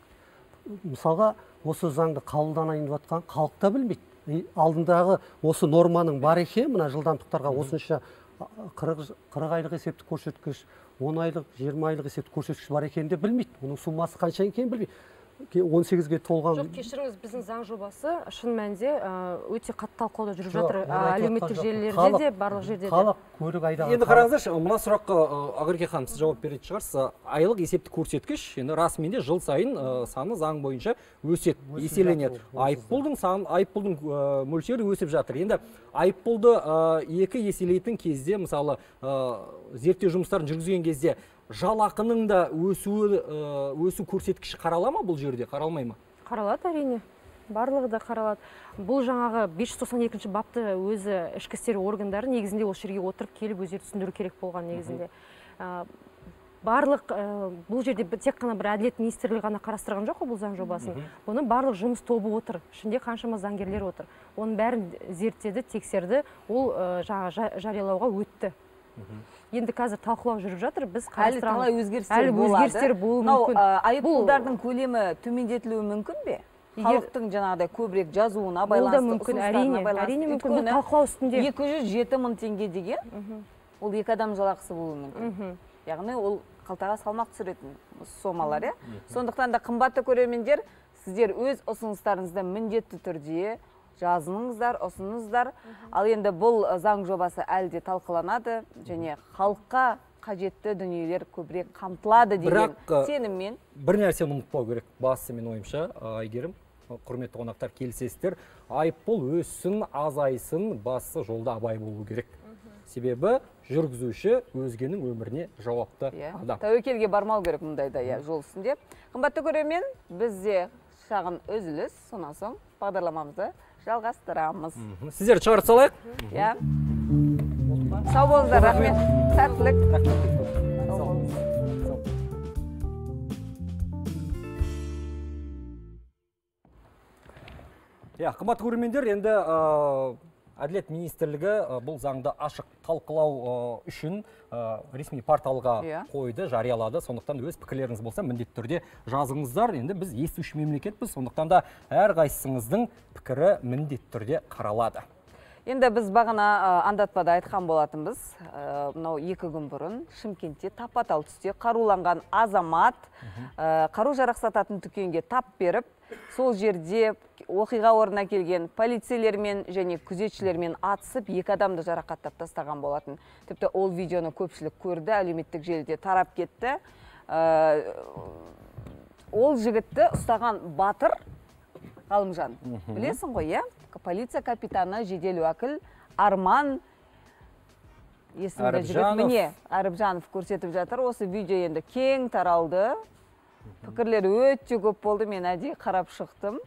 Мысалға, осы заңды қабылданайын деп жатқан халық та білмейді. Алдындағы осы норманың бар екенін, мына жылдамдықтарға осынша 40 айлық есептік көрсеткіш, 10 айлық, 20 айлық есептік көрсеткіш бар екенін де білмейді. Оның суммасы қанша екенін білмейді. 18-ге толған... Жоқ, кешіріңіз, біздің заң жобасы шын мәнде өте қатты талқылауда жүріп жатыр. Әлеуметтік желілерде де, барлық жерде де. Халық көлік айдағы... Енді қараңыздаршы, мына сұраққа Айгерім ханым, сіз жауап беретін шығарсыз. Айлық есептік көрсеткіш, енді расыменде жыл сайын саны заң бойынша өседі, еселенеді. Айыппұлдың мөлшері өсіп жатыр. Енді айыппұлды екі еселейтін кезде, мысалы, зерттеу жұмыстарын жүргізген кезде жалақының да өсу көрсеткіші қаралама бұл жерде, қаралмай ма? Қаралады, әрине. Барлығы да қаралады. Бұл жаңағы 592-ші бапты өзі ішкі істер органдары негізінде ол жерге отырып келіп өздері түсіндіру керек болған негізінде. Барлық бұл жерде тек қана бір әділет министрлігі ғана қарастырған жоқ бұл заң жобасын. Оның барлық жұмыс тобы отыр, ішінде қаншама заңгерлер отыр. Оның бәрін зерттеді, тексерді, ол жариялауға өтті. Енді қазір талқылау жүріп жатыр, біз қарастырамыз. Әлі талай өзгерістер болады. Айыппұлдардың көлемі төмендетілуі мүмкін бе? халықтың жаңағыдай көбірек жазуына байланысты ұсыныстарына байланысты. 207 мың теңге деген ол екі адам жалақысы болуы мүмкін. Яғни ол қалтаға салмақ түсіретін сомалар. Сондықтан да қымбатты көрермендер, сіздер өз ұсыныстарыңызды міндетті түрде жазыңыздар, ұсыныңыздар. Ал енді бұл заң жобасы әлі де талқыланады және халыққа қажетті дүниелер көбірек қамтылады деген сеніммен. Бір нәрсе ұмытпау керек. Басы мен ойымша, Айгерім, құрметті қонақтар, келісесіздер, айыппұл өссін, азайсын, басы жолда абай болу керек. Себебі жүргізуші өзгенің өміріне жауапты адам. Тәуекелге бармау керек мұндайда жол үстінде. Қымбатты көрермен, бізде шағын үзіліс, сонан соң бағдарламамызды жалғастырамыз. Сіздер шығарып салайық. Иә. Сау болыңыздар, рахмет. Сәттілік. Сау болыңыз. Қымбатты көрермендер, енді Әділет министрлігі бұл заңды ашық талқылау үшін ресми порталға қойды, жариялады. Сондықтан өз пікірлеріңіз болса, міндетті түрде жазыңыздар. Енді біз естуші мемлекетпіз, сондықтан да әрқайсыңыздың пікірі міндетті түрде қаралады. Енді біз бағана аңдатпада айтқан болатынбыз. Мынау 2 күн бұрын Шымкентте тапа-тал түсте қаруланған азамат қару-жарақ сататын дүкенге тап беріп, сол жерде оқиға орнына келген полицейлермен және күзетшілермен атысып, 2 адамды жарақаттап тастаған болатын. Тіпті ол видеоны көпшілік көрді, әлеуметтік желіде тарап кетті. Ол жігітті ұстаған батыр Алимжан. Білесің ғой, иә? Полиция капитаны жедел уәкіл Арман есімді жігіт міне Арыбжанов көрсетіп жатыр. Осы видео енді кең таралды. Пікірлер өте көп болды, мен әдей қарап шықтым.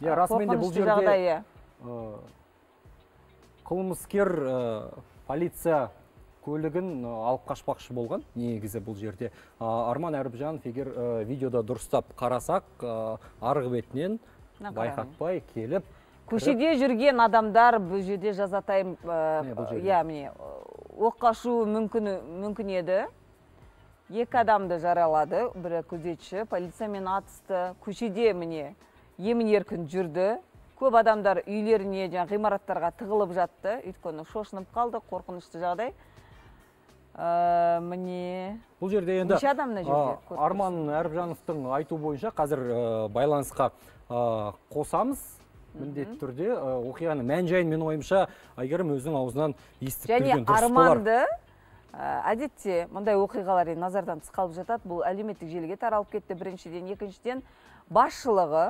Расымен де бұл жерде қылмыскер полиция көлігін алып қашпақшы болған. Негізі бұл жерде Арман Арыбжанов, егер видеода дұрыстап қарасақ, арғы бетінен байқатпай келіп көшеде жүрген адамдар бұл жерде жазатайым оққа ұшуы мүмкін еді. 2 адамды жаралады, бірі күзетші, полициямен атысты, көшеде міне емін еркін жүрді. Көп адамдар үйлеріне, ғимараттарға тығылып жатты, өйткені шошынып қалды, қорқынышты жағдай. Бұл жерде енді Арман Арыбжановтың айту бойынша қазір байланысқа қосамыз. Міндетті түрде оқиғаны мән-жайын мен ойымша Айгерім өзінің аузынан естіп берген дұрыс болар. Және Арманды әдетте мұндай оқиғалары назардан тыс қалып жатады. Бұл әлеуметтік желіге таралып кетті біріншіден, екіншіден басшылығы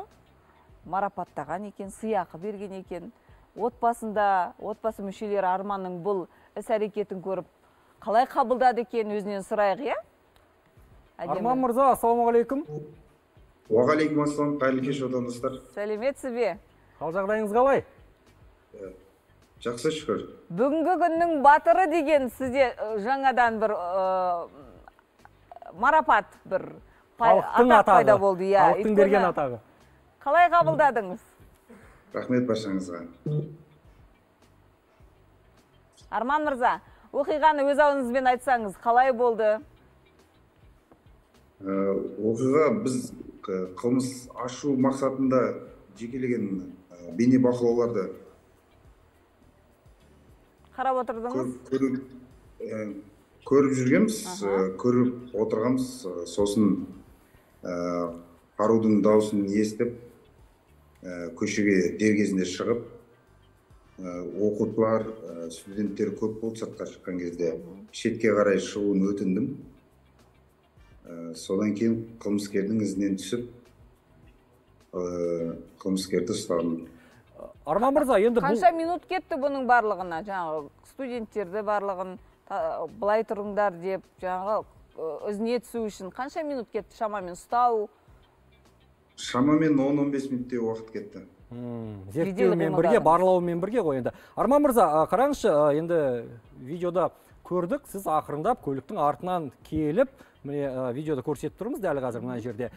марапаттаған екен, сыйақы берген екен. Отбасы мүшелері Арманның бұл іс-әрекетін көріп қалай қабылдады екен, өзінен сұрайық, иә? Арман Мұрза, ассалаумағалейкум. Уағалейкум ассалам, қайырлы кеш отандастар. Сәлеметсіз бе? Қал жағдайыңыз қалай? Жақсы, шүкір. Бүгінгі күннің батыры деген сізде жаңадан бір марапат, бір атақ пайда болды. Халықтың берген атағы. Қалай қабылдадыңыз? Рахмет баршаңызға. Арман Мырза, оқиғаны өз аузыңызбен айтсаңыз, қалай болды? Оқиға біз қылмыс ашу мақсатында жекелеген бейне бақылауларды қарап отырдыңыз? Көріп жүргенбіз, көріп отырғанбыз, сосын қарудың даусын естіп, көшеге дер кезінде шығып, оқытушылар, студенттер көп болды сыртқа шыққан кезде, шетке қарай шығуын өтіндім. Содан кейін қылмыскердің ізінен түсіп, қылмыскерді ұстадым. Арман Мырза, енді бұл... Қанша минут кетті бұның барлығына? Жаңағы студенттерді барлығын былай тұрыңдар деп, жаңағы ізіне түсу үшін. Қанша минут кетті шамамен ұстау? Шамамен 10-15 минуттей уақыт кетті. Зерттеумен бірге, барлаумен бірге ғой енді. Арман Мырза, қараңызшы, енді видеода көрдік, сіз ақырындап көліктің артынан келіп, видеода көрсетіп тұрмыз дәл қазір мына жерде,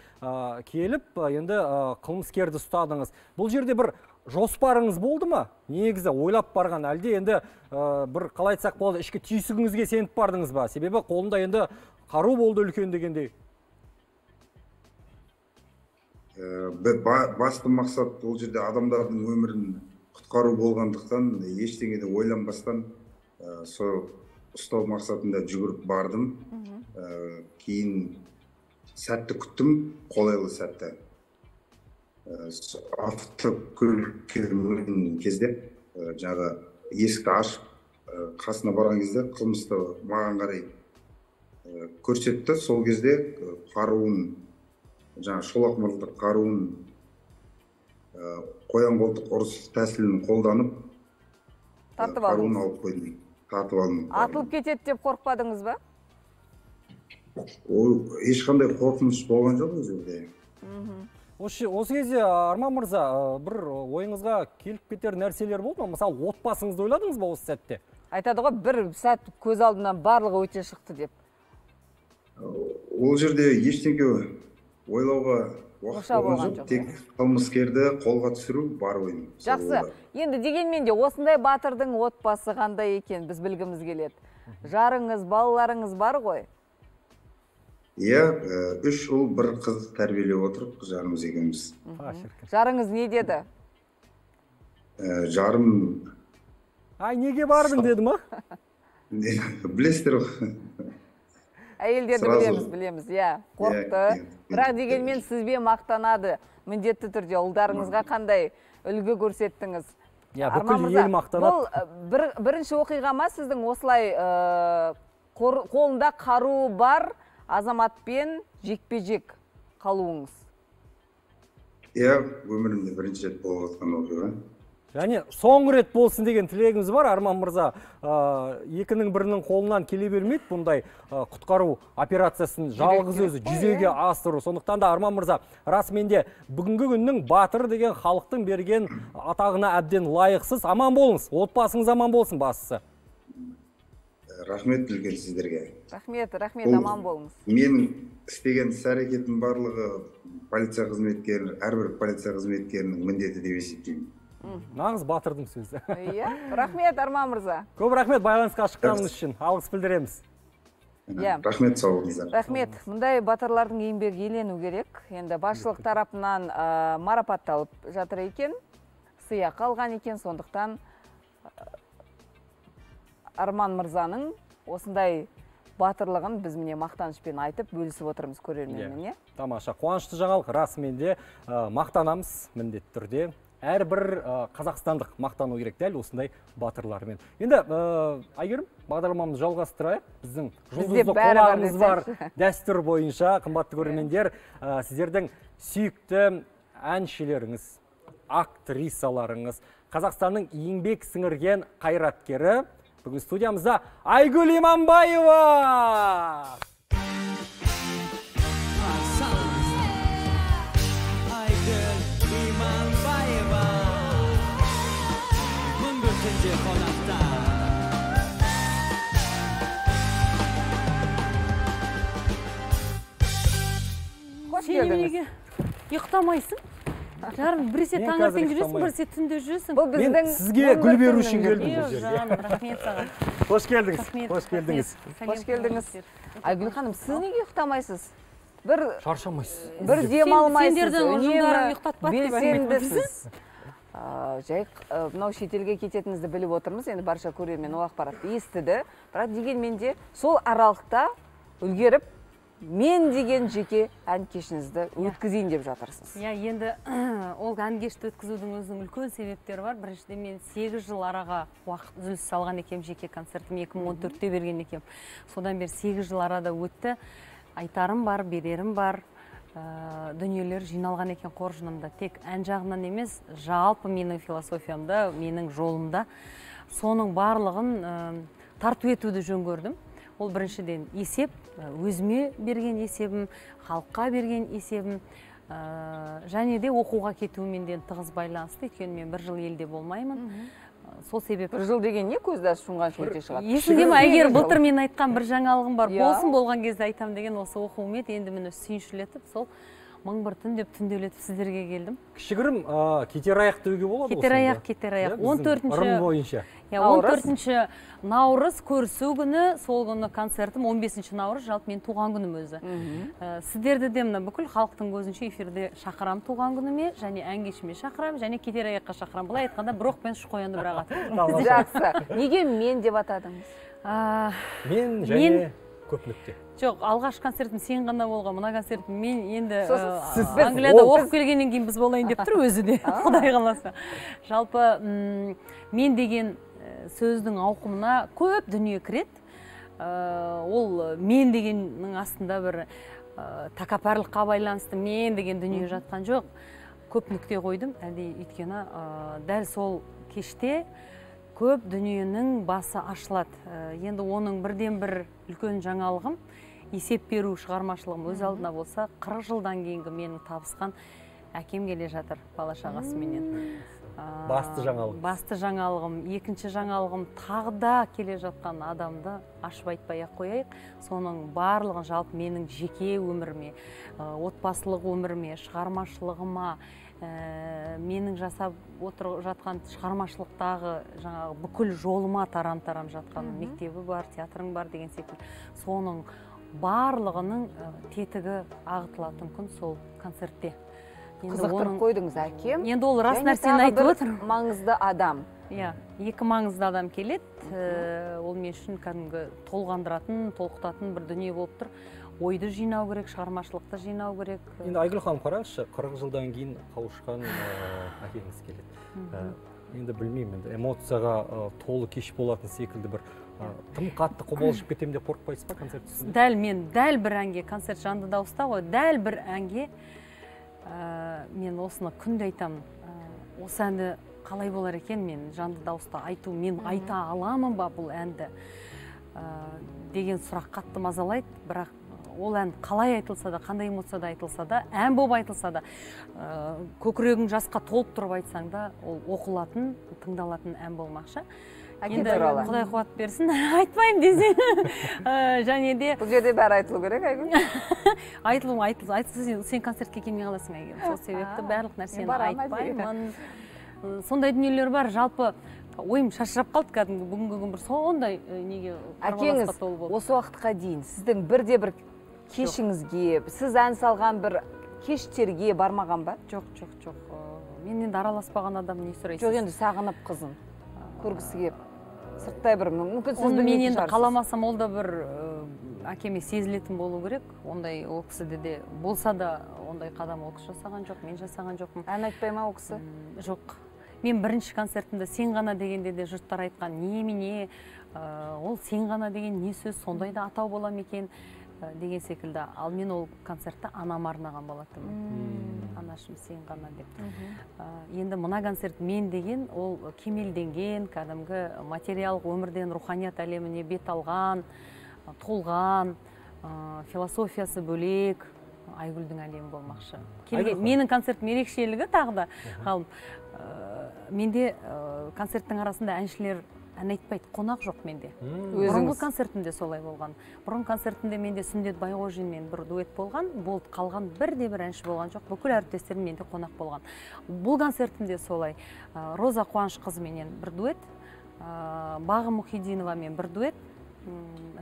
келіп енді қылмыскерді ұстадыңыз. Бұл жерде бір жоспарыңыз болды ма? Негізі ойлап барған, әлде енді бір қалай айтсақ болды, ішкі түйсігіңізге сеніп бардыңыз ба? Себебі қолында енді қару болды үлкен дегендей. басты мақсат ол жерде адамдардың өмірін құтқару болғандықтан ештеңені ойланбастан сол ұстау мақсатында жүгіріп бардым. Кейін сәтті күттім, қолайлы сәтті. Автокөлікке мінген кезде жаңағы есікті ашып қасына барған кезде қылмысты маған қарай көрсетті. Сол кезде қаруын, жаңа шолақ мұртты қаруын, қоян қолтық ұрыс тәсілін қолданып қаруын алып қойдым, тартып алдым. Атылып кетеді деп қорқпадыңыз ба? Ол ешқандай қорқыныш болған жоқ ол жерде. Осы кезде Арман мырза, бір ойыңызға келіп кетер нәрселер болды ма? Мысалы, отбасыңызды ойладыңыз ба осы сәтте? Айтады ғой, бір сәт көз алдынан барлығы өте шықты деп. Ол жерде ештеңе ойлауға уақыт болған жоқ, тек қылмыскерді қолға түсіру бар ойым. Жақсы. Енді дегенмен де осындай батырдың отбасы қандай екен, біз білгіміз келеді. Жарыңыз, балаларыңыз бар ғой? Иә, 3 ұл, 1 қыз тәрбиелеп отырып, жарымыз екенбіз. Жарыңыз не деді? Жарым... Ай, неге бардың деді ма? Білестер ғой. Әйелдерді білеміз, иә. Қорқты. Бірақ дегенмен сізбен мақтанады. Міндетті түрде ұлдарыңызға қандай үлгі көрсеттіңіз? Бүкіл ел мақтанады. Бұл бірінші оқиға ма сіздің осылай қолында қару бар азаматпен жекпе-жек қалуыңыз? Иә, өмірімде бірінші рет болып жатқан оқиға. Және соңғы рет болсын деген тілегіміз бар, Арман мырза. 2-1-нің қолынан келе бермейді бұндай құтқару операциясын жалғыз өзі жүзеге асыру. Сондықтан да, Арман мырза, расымен де бүгінгі күннің батыры деген халықтың берген атағына әбден лайықсыз. Аман болыңыз, отбасыңыз аман болсын бастысы. Рахмет білген сіздерге. Рахмет, аман болыңыз. Мен істеген іс-әрекеттің барлығы полиция қызметкері, әрбір полиция қызметкерінің міндеті деп есептеймін. Нағыз батырдың сөзі. Иә, рахмет Арман мырза. Көп рахмет байланысқа шыққаныңыз үшін. Алғыс білдіреміз. Рахмет, сау болыңыздар. Рахмет. Мұндай батырлардың еңбегі елену керек. Енді басшылық тарапынан марапатталып жатыр екен, сыйақы алған екен. Сондықтан Арман мырзаның осындай батырлығын біз міне мақтанышпен айтып бөлісіп отырмыз көрерменіне. Тамаша, қуанышты жаңалық, расымен де мақтанамыз, міндетті түрде. Әрбір қазақстандық мақтану керек дәл осындай батырлармен. Енді Айгерім, бағдарламамызды жалғастырайық. Біздің жұлдызды қонағымыз бар дәстүр бойынша, қымбатты көрермендер, сіздердің сүйікті әншілеріңіз, актрисаларыңыз, Қазақстанның еңбек сіңірген қайраткері бүгін студиямызда Айгүл Иманбаева! Қош келдіңіз. Ұйықтамайсың? Жарым, бір сет таңертең жүресің, бір сет түнде жүресің. Мен сізге гүл беру үшін келдім бұл жерге. Қош келдіңіз. Қош келдіңіз. Айгүл ханым, сіз неге ұйықтамайсыз? Шаршамайсыз. Бір демалмайсыз. Сендердің ұжымдарын ұйықтатпады деп белсендісіз. Жай, мынау шетелге кететіңізді біліп отырмыз. Енді барша көрермен ол ақпаратты естіді. Бірақ дегенмен де сол аралықта үлгеріп мен деген жеке ән кешіңізді өткізейін деп жатырсыз. Енді ол ән кешті өткізудің өзінің үлкен себептері бар. Біріншіден мен 8 жыл араға уақыт үзіліс салған екем, жеке концертім 2014-те берген екем. Содан бері 8 жыл арада өтті. Айтарым бар, берерім бар. Дүниелер жиналған екен қоржынымда. Тек ән жағынан емес, жалпы менің философиямда, менің жолымда. Соның барлығын тарту етуді жөн көрдім. Ол біріншіден есеп, өзіме берген есебім, халыққа берген есебім, және де оқуға кетуімден тығыз байланысты. Өйткені мен 1 жыл елде болмаймын. Сол себеп. 1 жыл деген не көзді шұңған шөте шығады? Есімде ме, егер былтыр мен айтқан бір жаңалығым бар, болсын болған кезде айтам деген осы оқуым еді, енді мені сүйіншілетіп, сол 1001 түн деп түнделетіп сіздерге келдім. Кішігірім, кетер аяқ деуге болады? Кетер аяқ. 14-ші наурыз көрісу күні, сол күні концертім, 15-ші наурыз, жалпы мен туған күнім өзі. Сіздерді де мына бүкіл халықтың көзінше эфирде шақырам туған күніме, және әңгешіме шақырам, және кетер аяққа шақырам. Бұлай айтқанда бұрық пен шықоянды бірағатым. Жақсы. Неге мен деп атадыңыз? Мен және көпнікте. Жоқ, алғаш концертім сен ғана болған, мына концертім мен енді Англияда оқып келгеннен кейін біз болайын деп тұр өзі де, құдай қаласа. Жалпы, мен деген сөздің ауқымына көп дүние кіреді. Ол мен дегеннің астында бір тәкаппарлыққа байланысты мен деген дүние жатқан жоқ. Көпнікте қойдым, өйткені дәл сол кеште көп дүниенің басы ашылады. Енді оның бірден бір үлкен жаңалығым, есеп беру шығармашылығым өз алдына болса, 40 жылдан кейінгі менің табысқан әкем келе жатыр балашағасы менен. Басты жаңалығым. Екінші жаңалығым тағда келе жатқан адамды ашып айтпай-ақ қояйық. Соның барлығын жалпы менің жеке өміріме, отбасылық өміріме, шығармашылығыма, менің жасап жатқан шығармашылықтағы жаңағы бүкіл жолыма тарам-тарам жатқан мектебі бар, театрың бар деген секілді. Соның барлығының тетігі ағытылатын күн сол концертте. Қызықтырып қойдыңыз әкем. Енді ол рас нәрсені айтып отыр. Маңызды адам. Екі маңызды адам келеді. Ол мен үшін кәдімгі толғандыратын, толқытатын бір дүние болып тұр. Ойды жинау керек, шығармашылықты жинау керек. Енді Айгүл ханым қараңызшы, 40 жылдан кейін қауышқан әкеңіз келеді. Енді білмеймін, эмоцияға толы кеш болатын секілді бір тым қатты қобалжып кетемін деп қорықпайсыз ба концерт үстінде? Дәл мен, дәл бір әнге, концерт жанды дауыста ғой, дәл бір әнге мен осыны күнде айтамын. Осы әнді қалай болар екен мен жанды дауыста айту, мен айта аламын ба бұл әнді деген сұрақ қатты мазалайды, бірақ ол ән қалай айтылса да, қандай эмоцияда айтылса да, ән болып айтылса да, көкірегің жасқа толып тұрып айтсаң да, ол оқылатын, тыңдалатын ән болмақшы. Енді құдай қуат берсін, айтпаймын десең. Және де бұл жерде бәрі айтылу керек, Айгүл. Айтылу, сен концертке келмей қаласың, Айгүл. Сол себепті барлық нәрсені айтпаймын. Сондай дүниелер бар, жалпы ойым шашырап қалды кәдімгі бүгінгі күн бір сондай неге қарбаласқа толы болды. Әкеңіз осы уақытқа дейін сіздің бірде-бір кешіңізге, сіз ән салған бір кештерге бармаған ба? Жоқ. Мен енді араласпаған адам не сұрайсыз? Жоқ, енді сағынып қызын, көргісі кеп, сырттай бір мүмкін сіз білмейтін шығарсыз. Мен енді қаламасам ол да бір әкеме сезілетін болу керек. Ондай ол кісіде де болса да ондай қадам ол кісі жасаған жоқ, мен жасаған жоқпын. Ән айтпай ма ол кісі? Жоқ. Мен бірінші концертімді сен ғана дегенде де жұрттар айтқан немене, ол сен ғана деген не сөз, сондай да атау болам екен деген секілді. Ал мен ол концертті анам арнаған болатым. Анашым сен ғана деп. Енді мына концерт мен деген ол кемелденген, кәдімгі материалдық өмірден руханият әлеміне бет алған, толған, философиясы бөлек, Айгүлдің әлемі болмақшы. Менің концертім ерекшелігі тағыда қалып. Менде концерттің арасында әншілер ән айтпайды, қонақ жоқ менде. Бұрынғы концертімде солай болған. Бұрынғы концертімде менде Сүндет Байғожинмен бір дуэт болған, болды қалған бірде-бір әнші болған жоқ. Бүкіл әріптестерім менде қонақ болған. Бұл концертімде солай. Роза Қуаныш қызменен бір дуэт, Бағы Мұхидиновамен бір дуэт,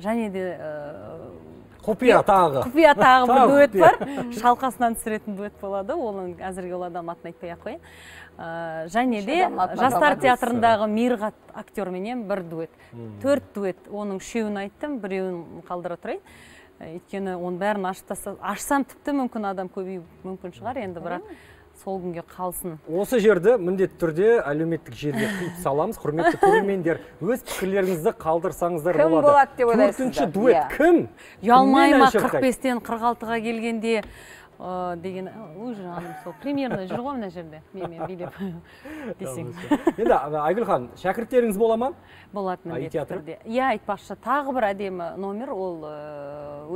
және де құпия тағы бір дуэт бар, шалқасынан түсіретін дуэт болады, оның әзірге ол адам атын айтпай ақ қояйын. Және де жастар театрындағы Мирғат актерменен бір дуэт, 4 дуэт, оның 3-еуін айттым, 1-еуін қалдыра тұрайын. Өйткені оның бәрін ашсам тіпті мүмкін адам көбейіп мүмкін шығар, енді бірақ сол күнге қалсын. Осы жерді міндетті түрде әлеуметтік жерге қиып саламыз. Құрметті көрермендер, өз пікірлеріңізді қалдырсаңыздар болады. Кім болады деп ойлайсыздар? 4-ші дуэт кім? Ұялмайма 45-тен 46-ға келгенде деген жаным сол примерно жүр ғой мына жерде мен билеп десең. Енді Айгүл ханым, шәкірттеріңіз бола ма? Болады міндетті түрде. Айтпақшы, тағы бір әдемі номер ол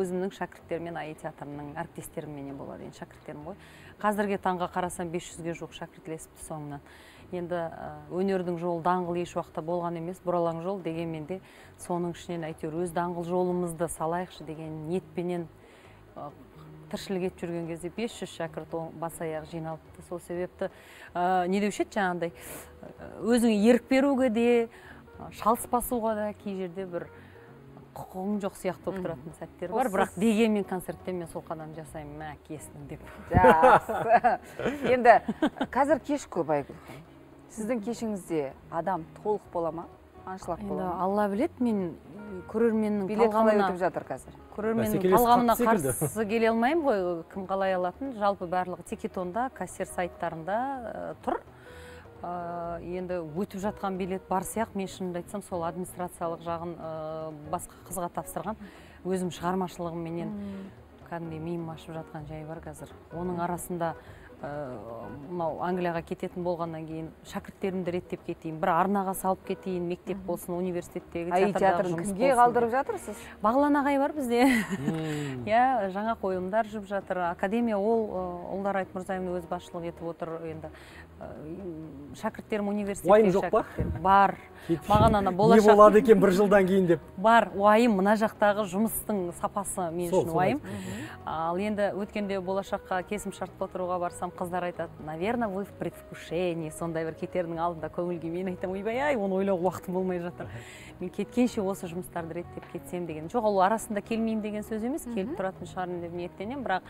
өзімнің шәкірттермен, ай театрының әріптестеріммен болады. Енді шәкірттерім ғой. Қазірге таңға қарасам 500-ге жоқ шәкіртлесіпті соңынан. Енді өнердің жолы даңғыл еш уақытта болған емес, бұралаң жол дегенмен де соның ішінен әйтеуір өз даңғыл жолымызды салайықшы деген ниетпенен тіршілік етіп жүрген кезде 500 шәкірт бас аяқ жиналыпты. Сол себепті не деуші еді жаңағыдай, өзіңе ерік беруге де, шалыс басуға да кей жерде бір құқығың жоқ сияқты болып тұратын сәттер бар, бірақ дегенмен концерттен мен сол қадам жасаймын, мәкесінің деп. Жақсы. Енді қазір кеш көп, Айгүл ханым. Сіздің кешіңізде адам толық бола ма? Аншылақ бола ма? Алла білет, мен көрерменнің талғамына қарсы келе алмаймын ғой, кім қалай алатын. Жалпы барлығы тикетонда, кассер сайттарында тұр. Енді өтіп жатқан билет бар сияқты, мен шынымды айтсам, сол администрациялық жағын басқа қызға тапсырған, өзім шығармашылығым менен кәдімгі миым ашып жатқан жайы бар қазір. Оның арасында Англияға кететін болғаннан кейін шәкірттерімді реттеп кетейін, бір арнаға салып кетейін, мектеп болсын, университеттегі театрдағы жұмыс болсын. Кімге қалдырып жатырсыз? Бағлан ағай бар бізде. Жаңа қойылымдар жүріп жатыр. Академия олдар Айт Мұрзаевны өз басшылық етіп отыр. Шәкірттерім университеттегі шәкірттер. Бар. Маған ана болашақ. Не болады екен бір жылдан кейін деп? Бар. Уайым, мына жақтағы жұмыстың сапасы мен үшін уайым. Ал енді өткенде болашаққа келісімшартқа отыруға барсам, қыздар айтады, наверное, вы в предвкушении, сондай бір кетердің алдында көңілге мен айтам, ойбай, ай, оны ойлау уақытым болмай жатыр. Мен кеткенше осы жұмыстарды реттеп кетсем деген. Жоқ, ол арасында келмеймін деген сөз емес, келіп тұратын шығармын деп ниеттенем, бірақ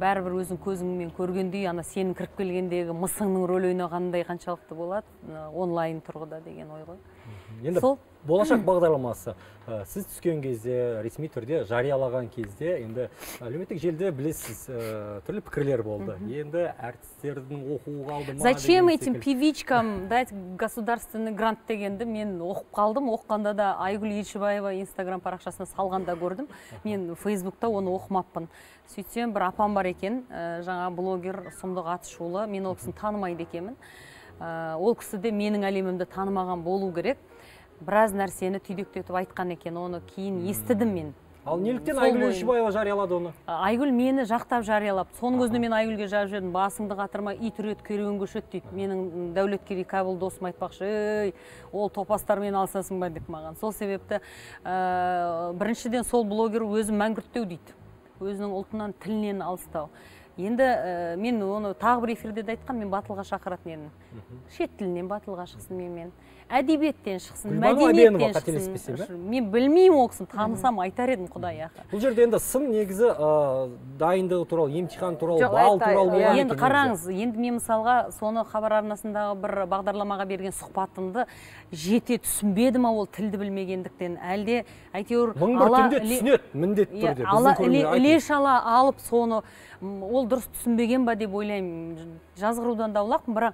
бәрібір өзің көзіңмен көргендей, ана сенің кіріп келгендегі мысыңның рөлі ойнағандай қаншалықты болады, онлайн тұрғыда деген ой ғой. Енді болашақ бағдарламасы, сіз түскен кезде, ресми түрде, жариялаған кезде, енді әлеуметтік желіде білесіз, түрлі пікірлер болды. Енді әртістердің оқуға алды ма? Зачем этим певичкам дать государственный грант дегенді мен оқып қалдым. Оққанда да Айгүл Елшібаева Инстаграм парақшасына салғанда көрдім. Мен Фейсбукта оны оқымаппын. Сөйтсем бір апам бар екен, жаңа блогер, сұмдық атышулы. Мен ол кісіні танымайды екенмін. Ол кісі де менің әлемімді танымаған болу керек. Біраз нәрсені түйдектетіп айтқан екен, оны кейін естідім мен. Ал неліктен Айгүл Ешбаева жариялады оны? Айгүл мені жақтап жариялап, соның көзіне мен Айгүлге жазып жедім, басымды қатырма, ит үрет керуен көшет дейді. Менің дәулеткерей кәбіл досым айтпақшы, ол топастармен алсасын ба деп маған. Сол себепті біріншіден сол блогер өзі мәңгірттеу дейді, өзінің ұлтынан тілінен алыстау. Енді мен оны тағы бір эфирде де айтқан, мен батылға шақыратын едім. Шет тілінен батылға шықсын мен. Әдебиеттен шықсын, мәдениеттен шықсын. Мен білмеймін оқысын, танысам айтар едім құдай ақы. Бұл жерде енді сын негізі дайындығы туралы, емтихан туралы, бал туралы. Енді қараңыз, енді мен мысалға соны хабар арнасындағы бір бағдарламаға берген сұхбатымды жете түсінбеді ма ол тілді білмегендіктен. Әлде әйтеуір ала алып соны ол дұрыс түсінбеген ба деп ойлаймын. Жазғырудан да аулақпын, бірақ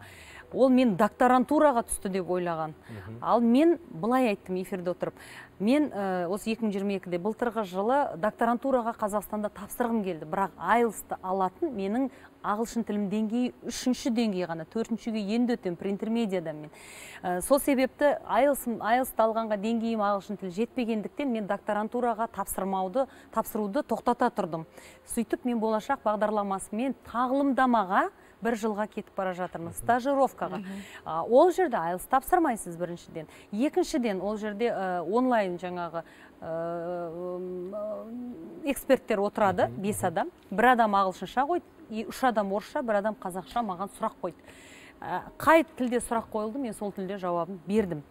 ол мен докторантураға түсті деп ойлаған. Ал мен былай айттым эфирде отырып. Мен осы 2022-де былтырғы жылы докторантураға Қазақстанда тапсырғым келді, бірақ IELTS-ты алатын менің ағылшын тілім деңгейі 3-ші деңгей ғана, 4-шіге енді өтем, интермедиадан мен. Сол себепті IELTS-ты алғанға деңгейім ағылшын тіл жетпегендіктен мен докторантураға тапсыруды тоқтата тұрдым. Сөйтіп мен болашақ бағдарламасымен тағылымдамаға бір жылға кетіп бара жатырмыз, стажировкаға. Ол жерде IELTS тапсырмайсыз біріншіден. Екіншіден, ол жерде онлайн жаңағы эксперттер отырады, 5 адам. Бір адам ағылшынша қойды, 3 адам орысша, бір адам қазақша маған сұрақ қойды. Қай тілде сұрақ қойылды, мен сол тілде жауабын бердім.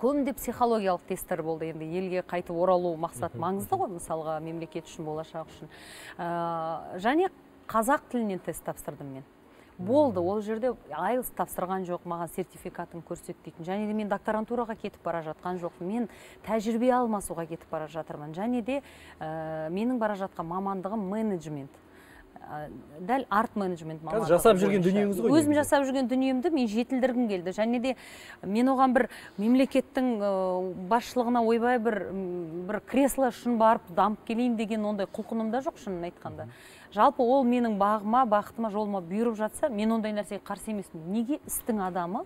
Көбінде психологиялық тесттер болды. Енді елге қайтып оралу мақсат маңызды ғой, мысалға мемлекет үшін, болашақ үшін. Және қазақ тілінен тест тапсырдым мен. Болды, ол жерде IELTS тапсырған жоқ, маған сертификатын көрсетпейтін. Және де мен докторантураға кетіп бара жатқан жоқ, мен тәжірибе алмасуға кетіп бара жатырмын. Және де менің бара жатқан мамандығым менеджмент. Дәл арт менеджмент мамандығы. Қазір жасап жүрген дүниеңіз ғой. Өзім жасап жүрген дүниемді мен жетілдіргім келді. Және де мен оған бір мемлекеттің басшылығына ойбай бір кресло үшін барып дамып келейін деген ондай құлқыным да жоқ шынын айтқанда. жалпы ол менің бағыма, бақытыма, жолыма бұйырып жатса, мен ондай нәрсеге қарсы емеспін. Неге істің адамы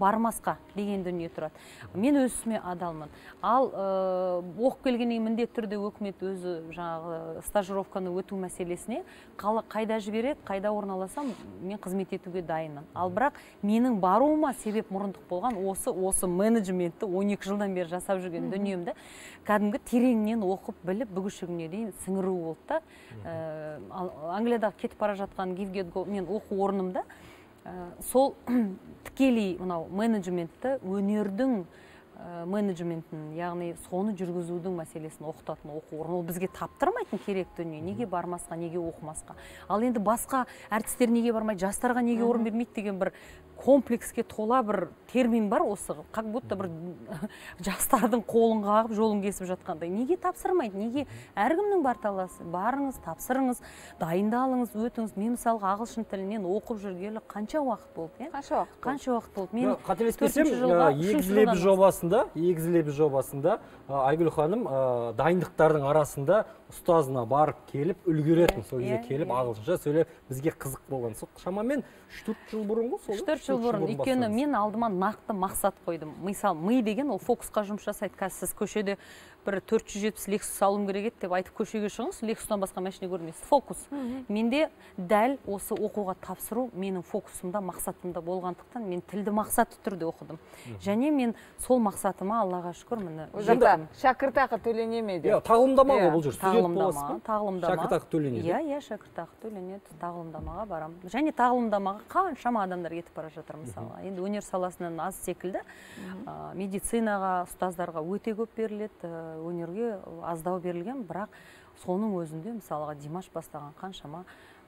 бармасқа деген дүние тұрады. Мен өзіме адалмын. Ал оқ келгенде міндетті түрде өкімет өзі жаңағы стажировканы өту мәселесіне қайда жібереді, қайда орналасам, мен қызмет етуге дайынмын. Ал бірақ менің баруыма себеп мұрындық болған осы менеджментті 12 жылдан бері жасап жүрген дүниемді кәдімгі тереңнен оқып, біліп, бүгішігіне дейін сіңіру болды та. Англиядағы кетіп бара жатқан Гивгетго мен оқу орнымда сол тікелей менеджментті, өнердің менеджментін, яғни соны жүргізудің мәселесін оқытатын оқу орны. Ол бізге таптырмайтын керек дүние. Неге бармасқа, неге оқымасқа. Ал енді басқа әртістер неге бармайды, жастарға неге орын бермейді деген бір комплекске тола бір термин бар осы. Как будто бір жастардың қолын қағып, жолын кесіп жатқандай. Неге тапсырмайды, неге әркімнің бар таласы. Барыңыз, тапсырыңыз, дайындалыңыз, өтіңіз. Мен мысалға ағылшын тілінен оқып жүргелі қанша уақыт болды? Қанша уақыт болды? Мен қателеспесем, егіз лебі жобасында Айгүл ханым дайындықтардың арасында ұстазына барып келіп үлгеретін, сол кезде келіп ағылшынша сөйлеп бізге қызық болған. Сол шамамен 3-4 жыл бұрын ғой, сол 3-4 жыл бұрын. Өйткені мен алдыма нақты мақсат қойдым. Мысалы, ми деген ол фокусқа жұмыс жасайды. Қазір сіз көшеде бір 470 лексус алуым керек еді деп айтып көшеге шығыңыз, лексустан басқа машина көрмейсіз. Фокус. Менде дәл осы оқуға тапсыру менің фокусымда, мақсатымда болғандықтан мен тілді мақсатты түрде оқыдым. Және мен сол мақсатыма Аллаға шүкір міне жеттім. Шәкіртақы төлене ме деп? Тағылымдама ғой бұл жер. Тағылымдама. Шәкіртақы төленеді. Иә, шәкіртақы төленеді. Тағылымдамаға барам. Және тағылымдамаға қаншама адамдар кетіп бара жатыр мысалы. Енді өнер саласынан аз секілді медицинаға, ұстаздарға өте көп беріледі, өнерге аздау берілген, бірақ соның өзінде мысалға Димаш бастаған қаншама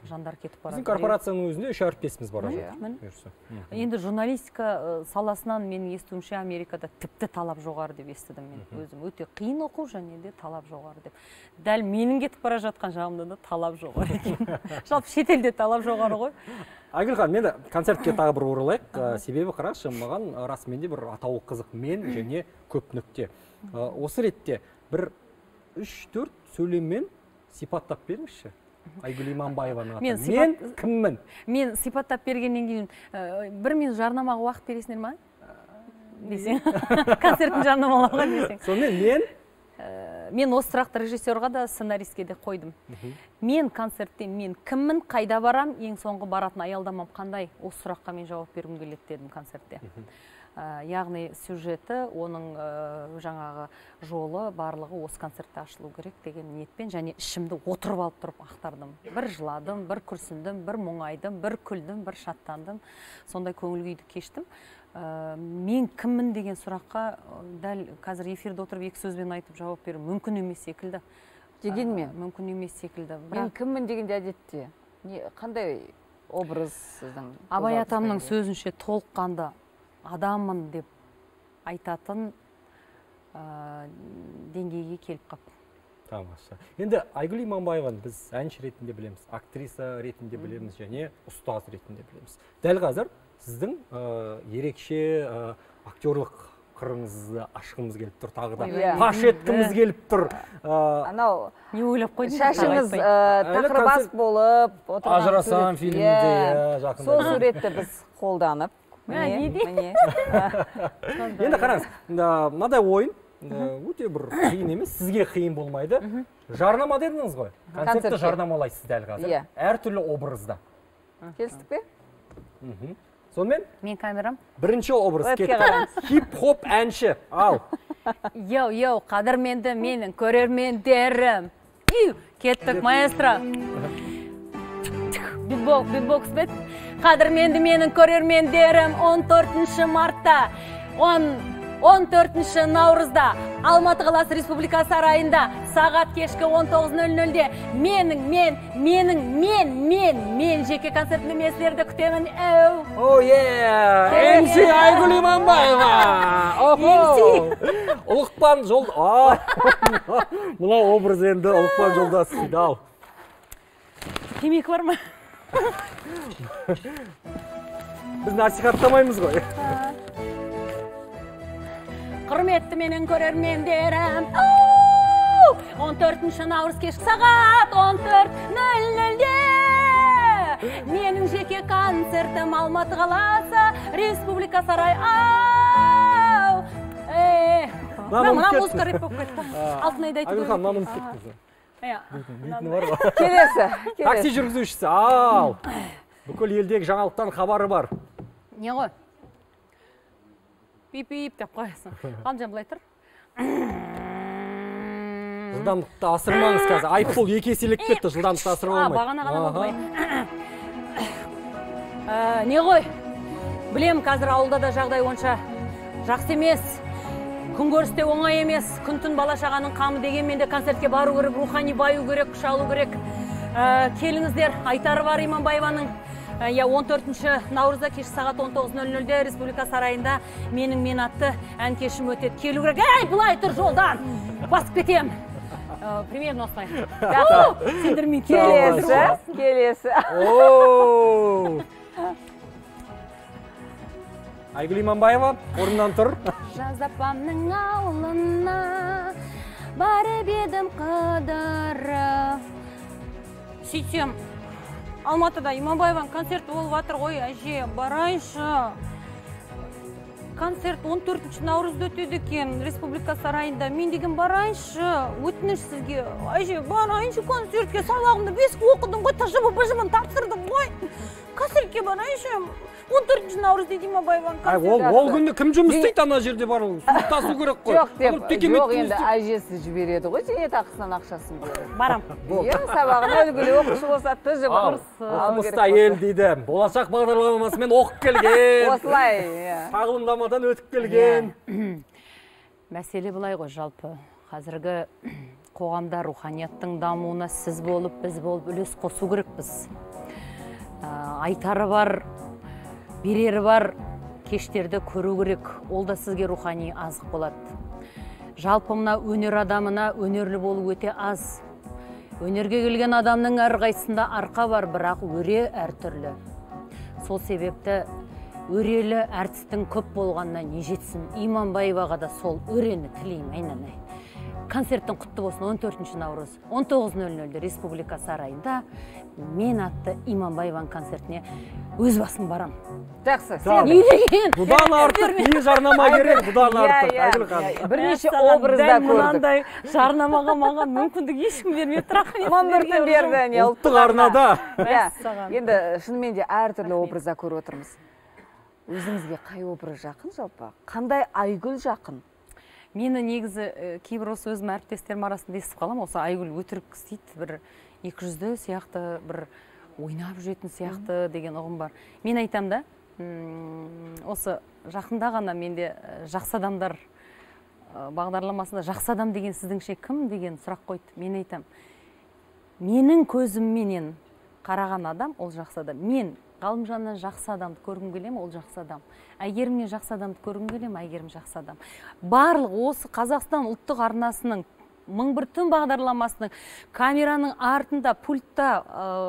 жандар кетіп барады. Біздің корпорацияның өзінде 3 әріптесіміз бар жатыр. Енді журналистика саласынан мен естуімше Америкада тіпті талап жоғары деп естідім мен өзім. Өте қиын оқу және де талап жоғары деп. Дәл менің кетіп бара жатқан жағымда да талап жоғары екен. Жалпы шетелде талап жоғары ғой. Айгүл ханым, мен концертке тағы бір оралайық. Себебі қарашы, маған расымен де бір атауы қызық, мен және көп нүкте. Осы ретте бір 3-4 сөйлеммен сипаттап беріңізші. Айгүл Иманбаеваның атын. Мен кіммін? Мен сипаттап бергеннен кейін бір мен жарнамаға уақыт бересіңдер ма? Десең. Концерттің жарнамаларға десең. Сонымен мен осы сұрақты режиссерға да, сценаристке де қойдым. Мен концертте мен кіммін, қайда барам, ең соңғы баратын аялдамам қандай, осы сұраққа мен жауап бергім келеді дедім концертте. Яғни сюжеті, оның жаңағы жолы, барлығы осы концертте ашылу керек деген ниетпен және ішімді отырып алып тұрып ақтардым. Бір жыладым, бір күрсіндім, бір мұңайдым, бір күлдім, бір шаттандым. Сондай көңіл күйді кештім. Мен кіммін деген сұраққа дәл қазір эфирде отырып екі сөзбен айтып жауап беру мүмкін емес секілді. Деген ме? Мүмкін емес секілді. Мен кіммін дегенде әдетте қандай образ сіздің? Абай атамның сөзінше толыққанды адаммын деп айтатын деңгейге келіп қап. Тамаша. Енді Айгүл Иманбаеваны біз әнші ретінде білеміз, актриса ретінде білеміз және ұстаз ретінде білеміз. Дәл қазір сіздің ерекше актерлық қырыңызды ашқымыз келіп тұр тағы да. Паш еткіміз келіп тұр. Анау, не ойлап қойдың? Шашыңыз тақырбас болып, отырған «Ажырасам» фильмінде жақында. Сол суретті біз қолданып. Енді қараңыз, мынадай ойын өте бір қиын емес, сізге қиын болмайды. Жарнама дедіңіз ғой, концертті жарнамалайсыз дәл қазір, әртүрлі образда. Келістік пе? Сонымен? Мен камерам. Бірінші образ кетті. Хип-хоп әнші, ал. Йоу-йоу, қадірменді менің көрермендерім. Кеттік, маэстро. Битбокс бет. Қадірменді менің көрермендерім 14 мартта, 14 наурызда Алматы қаласы Республика Сарайында сағат кешкі 19:00-де менің жеке концертімді сіздерді күтемін. О, е! MC Айгүл Иманбаева. MC. Ұлықпан жол. Мына образ енді ұлықпан жолдасы. Ал. Темек бар ма? Біз насихаттамаймыз ғой. Құрметті менің көрермендерім, 14 наурыз кешкі сағат 14:00-де Менің жеке концертім Алматы қаласы, Республика Сарай. Ау! Мына музыка реп болып кетті. Алтынайды айтып. Айгүл ханым, намын істеп қызы. Келесі. Такси жүргізушісі. Ал! Бүкіл елдегі жаңалықтан хабары бар. Не ғой? Пип-пип деп қоясын. Қалымжан бұлай тұр. Жылдамдықты асырмаңыз қазір. Айыппол екеселік кетті, жылдамдықты асырмаңыз. Бағана ғана болмай. Не ғой? Білем, қазір ауылда да жағдай онша жақсы емес. Күн көрісте оңай емес. Күн-түн бала-шағаның қамы дегенмен де концертке бару керек, рухани баю керек, шалу керек. Келіңіздер, айтары бар Иманбаеваның. 14 наурызда кеші сағат 19:00-де Республика Сарайында менің мен атты ән кешім өтеді. Келу керек. Әй, бұлай тұр жолдан. Басып кетем. Примерно осылай. Сендірмей келесі. Келесі. Айгүл Иманбаева, орнынан тұр. Жаз апамның ауылына барып едім қыдырып. Сөйтсем, Алматыда Иманбаеваның концерт болып атыр ғой, әже, барайыншы. Концерт 14 наурызда өтеді екен, Республика Сарайында. Мен деген барайыншы, өтініш сізге. Әже, барайыншы концертке, сабағымды 5 оқыдым ғой, тажыбы бажымын тапсырдым ғой. Концертке барайыншы, 14 наурызда Иманбаеваның концерті. Ол күнде кім жұмыс істейді ана жерде бар ол? Сұлтасу керек қой. Жоқ деп, жоқ енді әжесі жібереді ғой, және тақысан ақшасын береді. Барам. Ең сабағына үлгілі оқышы болса тажы дамадан өтіп келген. Мәселе бұлай ғой, жалпы қазіргі қоғамда руханияттың дамуына сіз болып, біз болып үлес қосу керекпіз. Айтары бар, берері бар кештерді көру керек. Ол да сізге рухани азық болады. Жалпы мына өнер адамына өнерлі болу өте аз. Өнерге келген адамның әрқайсысында арқа бар, бірақ өре әртүрлі. Сол себепті өрелі әртістің көп болғанына не жетсін. Иманбаеваға да сол өрені тілейм, айнанай. Концерттің құтты болсын. 14 наурыз 19:00-де Республика Сарайында мен атты Иманбаеваның концертіне өз басым барам. Жақсы. Бұдан артық не жарнама керек, бұдан артық. Айгүл ханым. Бірнеше образда көрдік. Жарнамаға маған мүмкіндік ешкім бермей тұрған. Мамыртын берді не ұлттық арнада. Енді шынымен де әртүрлі образда көріп отырмыз. Өзіңізге қай образ жақын жалпы? Қандай Айгүл жақын? Мені негізі кейбір осы өзім әріптестерім арасында естіп қалам, осы Айгүл өтірік істейді, бір 200-ді сияқты, бір ойнап жүретін сияқты деген ұғым бар. Мен айтам да, осы жақында ғана менде жақсы адамдар бағдарламасында жақсы адам деген сіздіңше кім деген сұрақ қойды. Мен айтам, менің көзімменен қараған адам ол жақсы адам. Мен Алимжаннан жақсы адамды көргім келем, ол жақсы адам. Айгерімнен жақсы адамды көргім келем, Айгерім жақсы адам. Барлық осы Қазақстан Ұлттық Арнасының 1001 ТÜН бағдарламасының камераның артында, пультта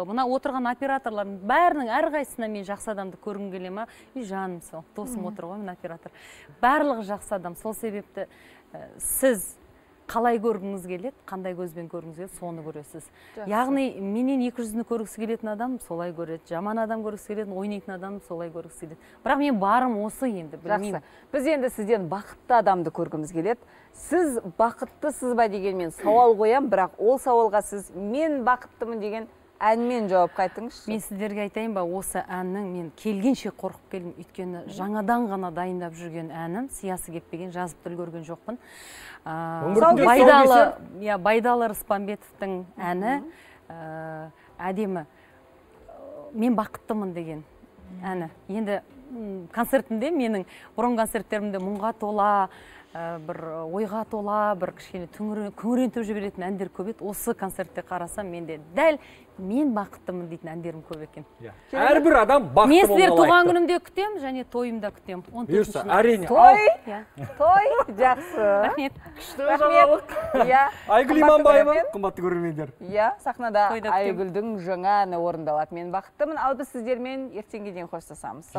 мына отырған операторлардың бәрінің әрқайсысына мен жақсы адамды көргім келем. И жаным сол, досым отыр ғой, мен оператор. Барлығы жақсы адам. Сол себепті сіз қалай көргіңіз келеді, қандай көзбен көргіңіз келеді, соны көресіз. Яғни, менен 200-ні көргісі келетін адам солай көреді, жаман адам көргісі келетін, ойнайтын адам солай көргісі келеді. Бірақ мен барым осы енді, білмеймін. Біз енді сізден бақытты адамды көргіміз келеді. Сіз бақыттысыз ба деген мен сауал қоям, бірақ ол сауалға сіз мен бақыттымын деген әнмен жауап қайтыңызшы. Мен сіздерге айтайын ба, осы әннің мен келгенше қорқып келдім, өйткені жаңадан ғана дайындап жүрген әнім, сиясы кеппеген, жазып тіл көрген жоқпын. Байдалы Рыспанбетовтің әні, әдемі, мен бақыттымын деген әні. Енді концертінде, менің бұрын концерттерімде мұңға тола, бір ойға тола, бір кішкене күңірентіп жіберетін әндер көп еді. Осы концертте қарасам, менде дәл мен бақыттымын дейтін әндерім көп екен. Әрбір адам бақытты болмалайды. Мен туған күнімде күтем, және тойымда күтем. Бұйырса, әрине. Той, той, жақсы. Рахмет. Күшті жаңалық. Айгүл Иманбаева, қымбатты көрермендер. Сахнада Айгүлдің жаңа әні орындалады. Мен бақыттымын, ал біз сіздермен ертеңге дейін қоштасамыз.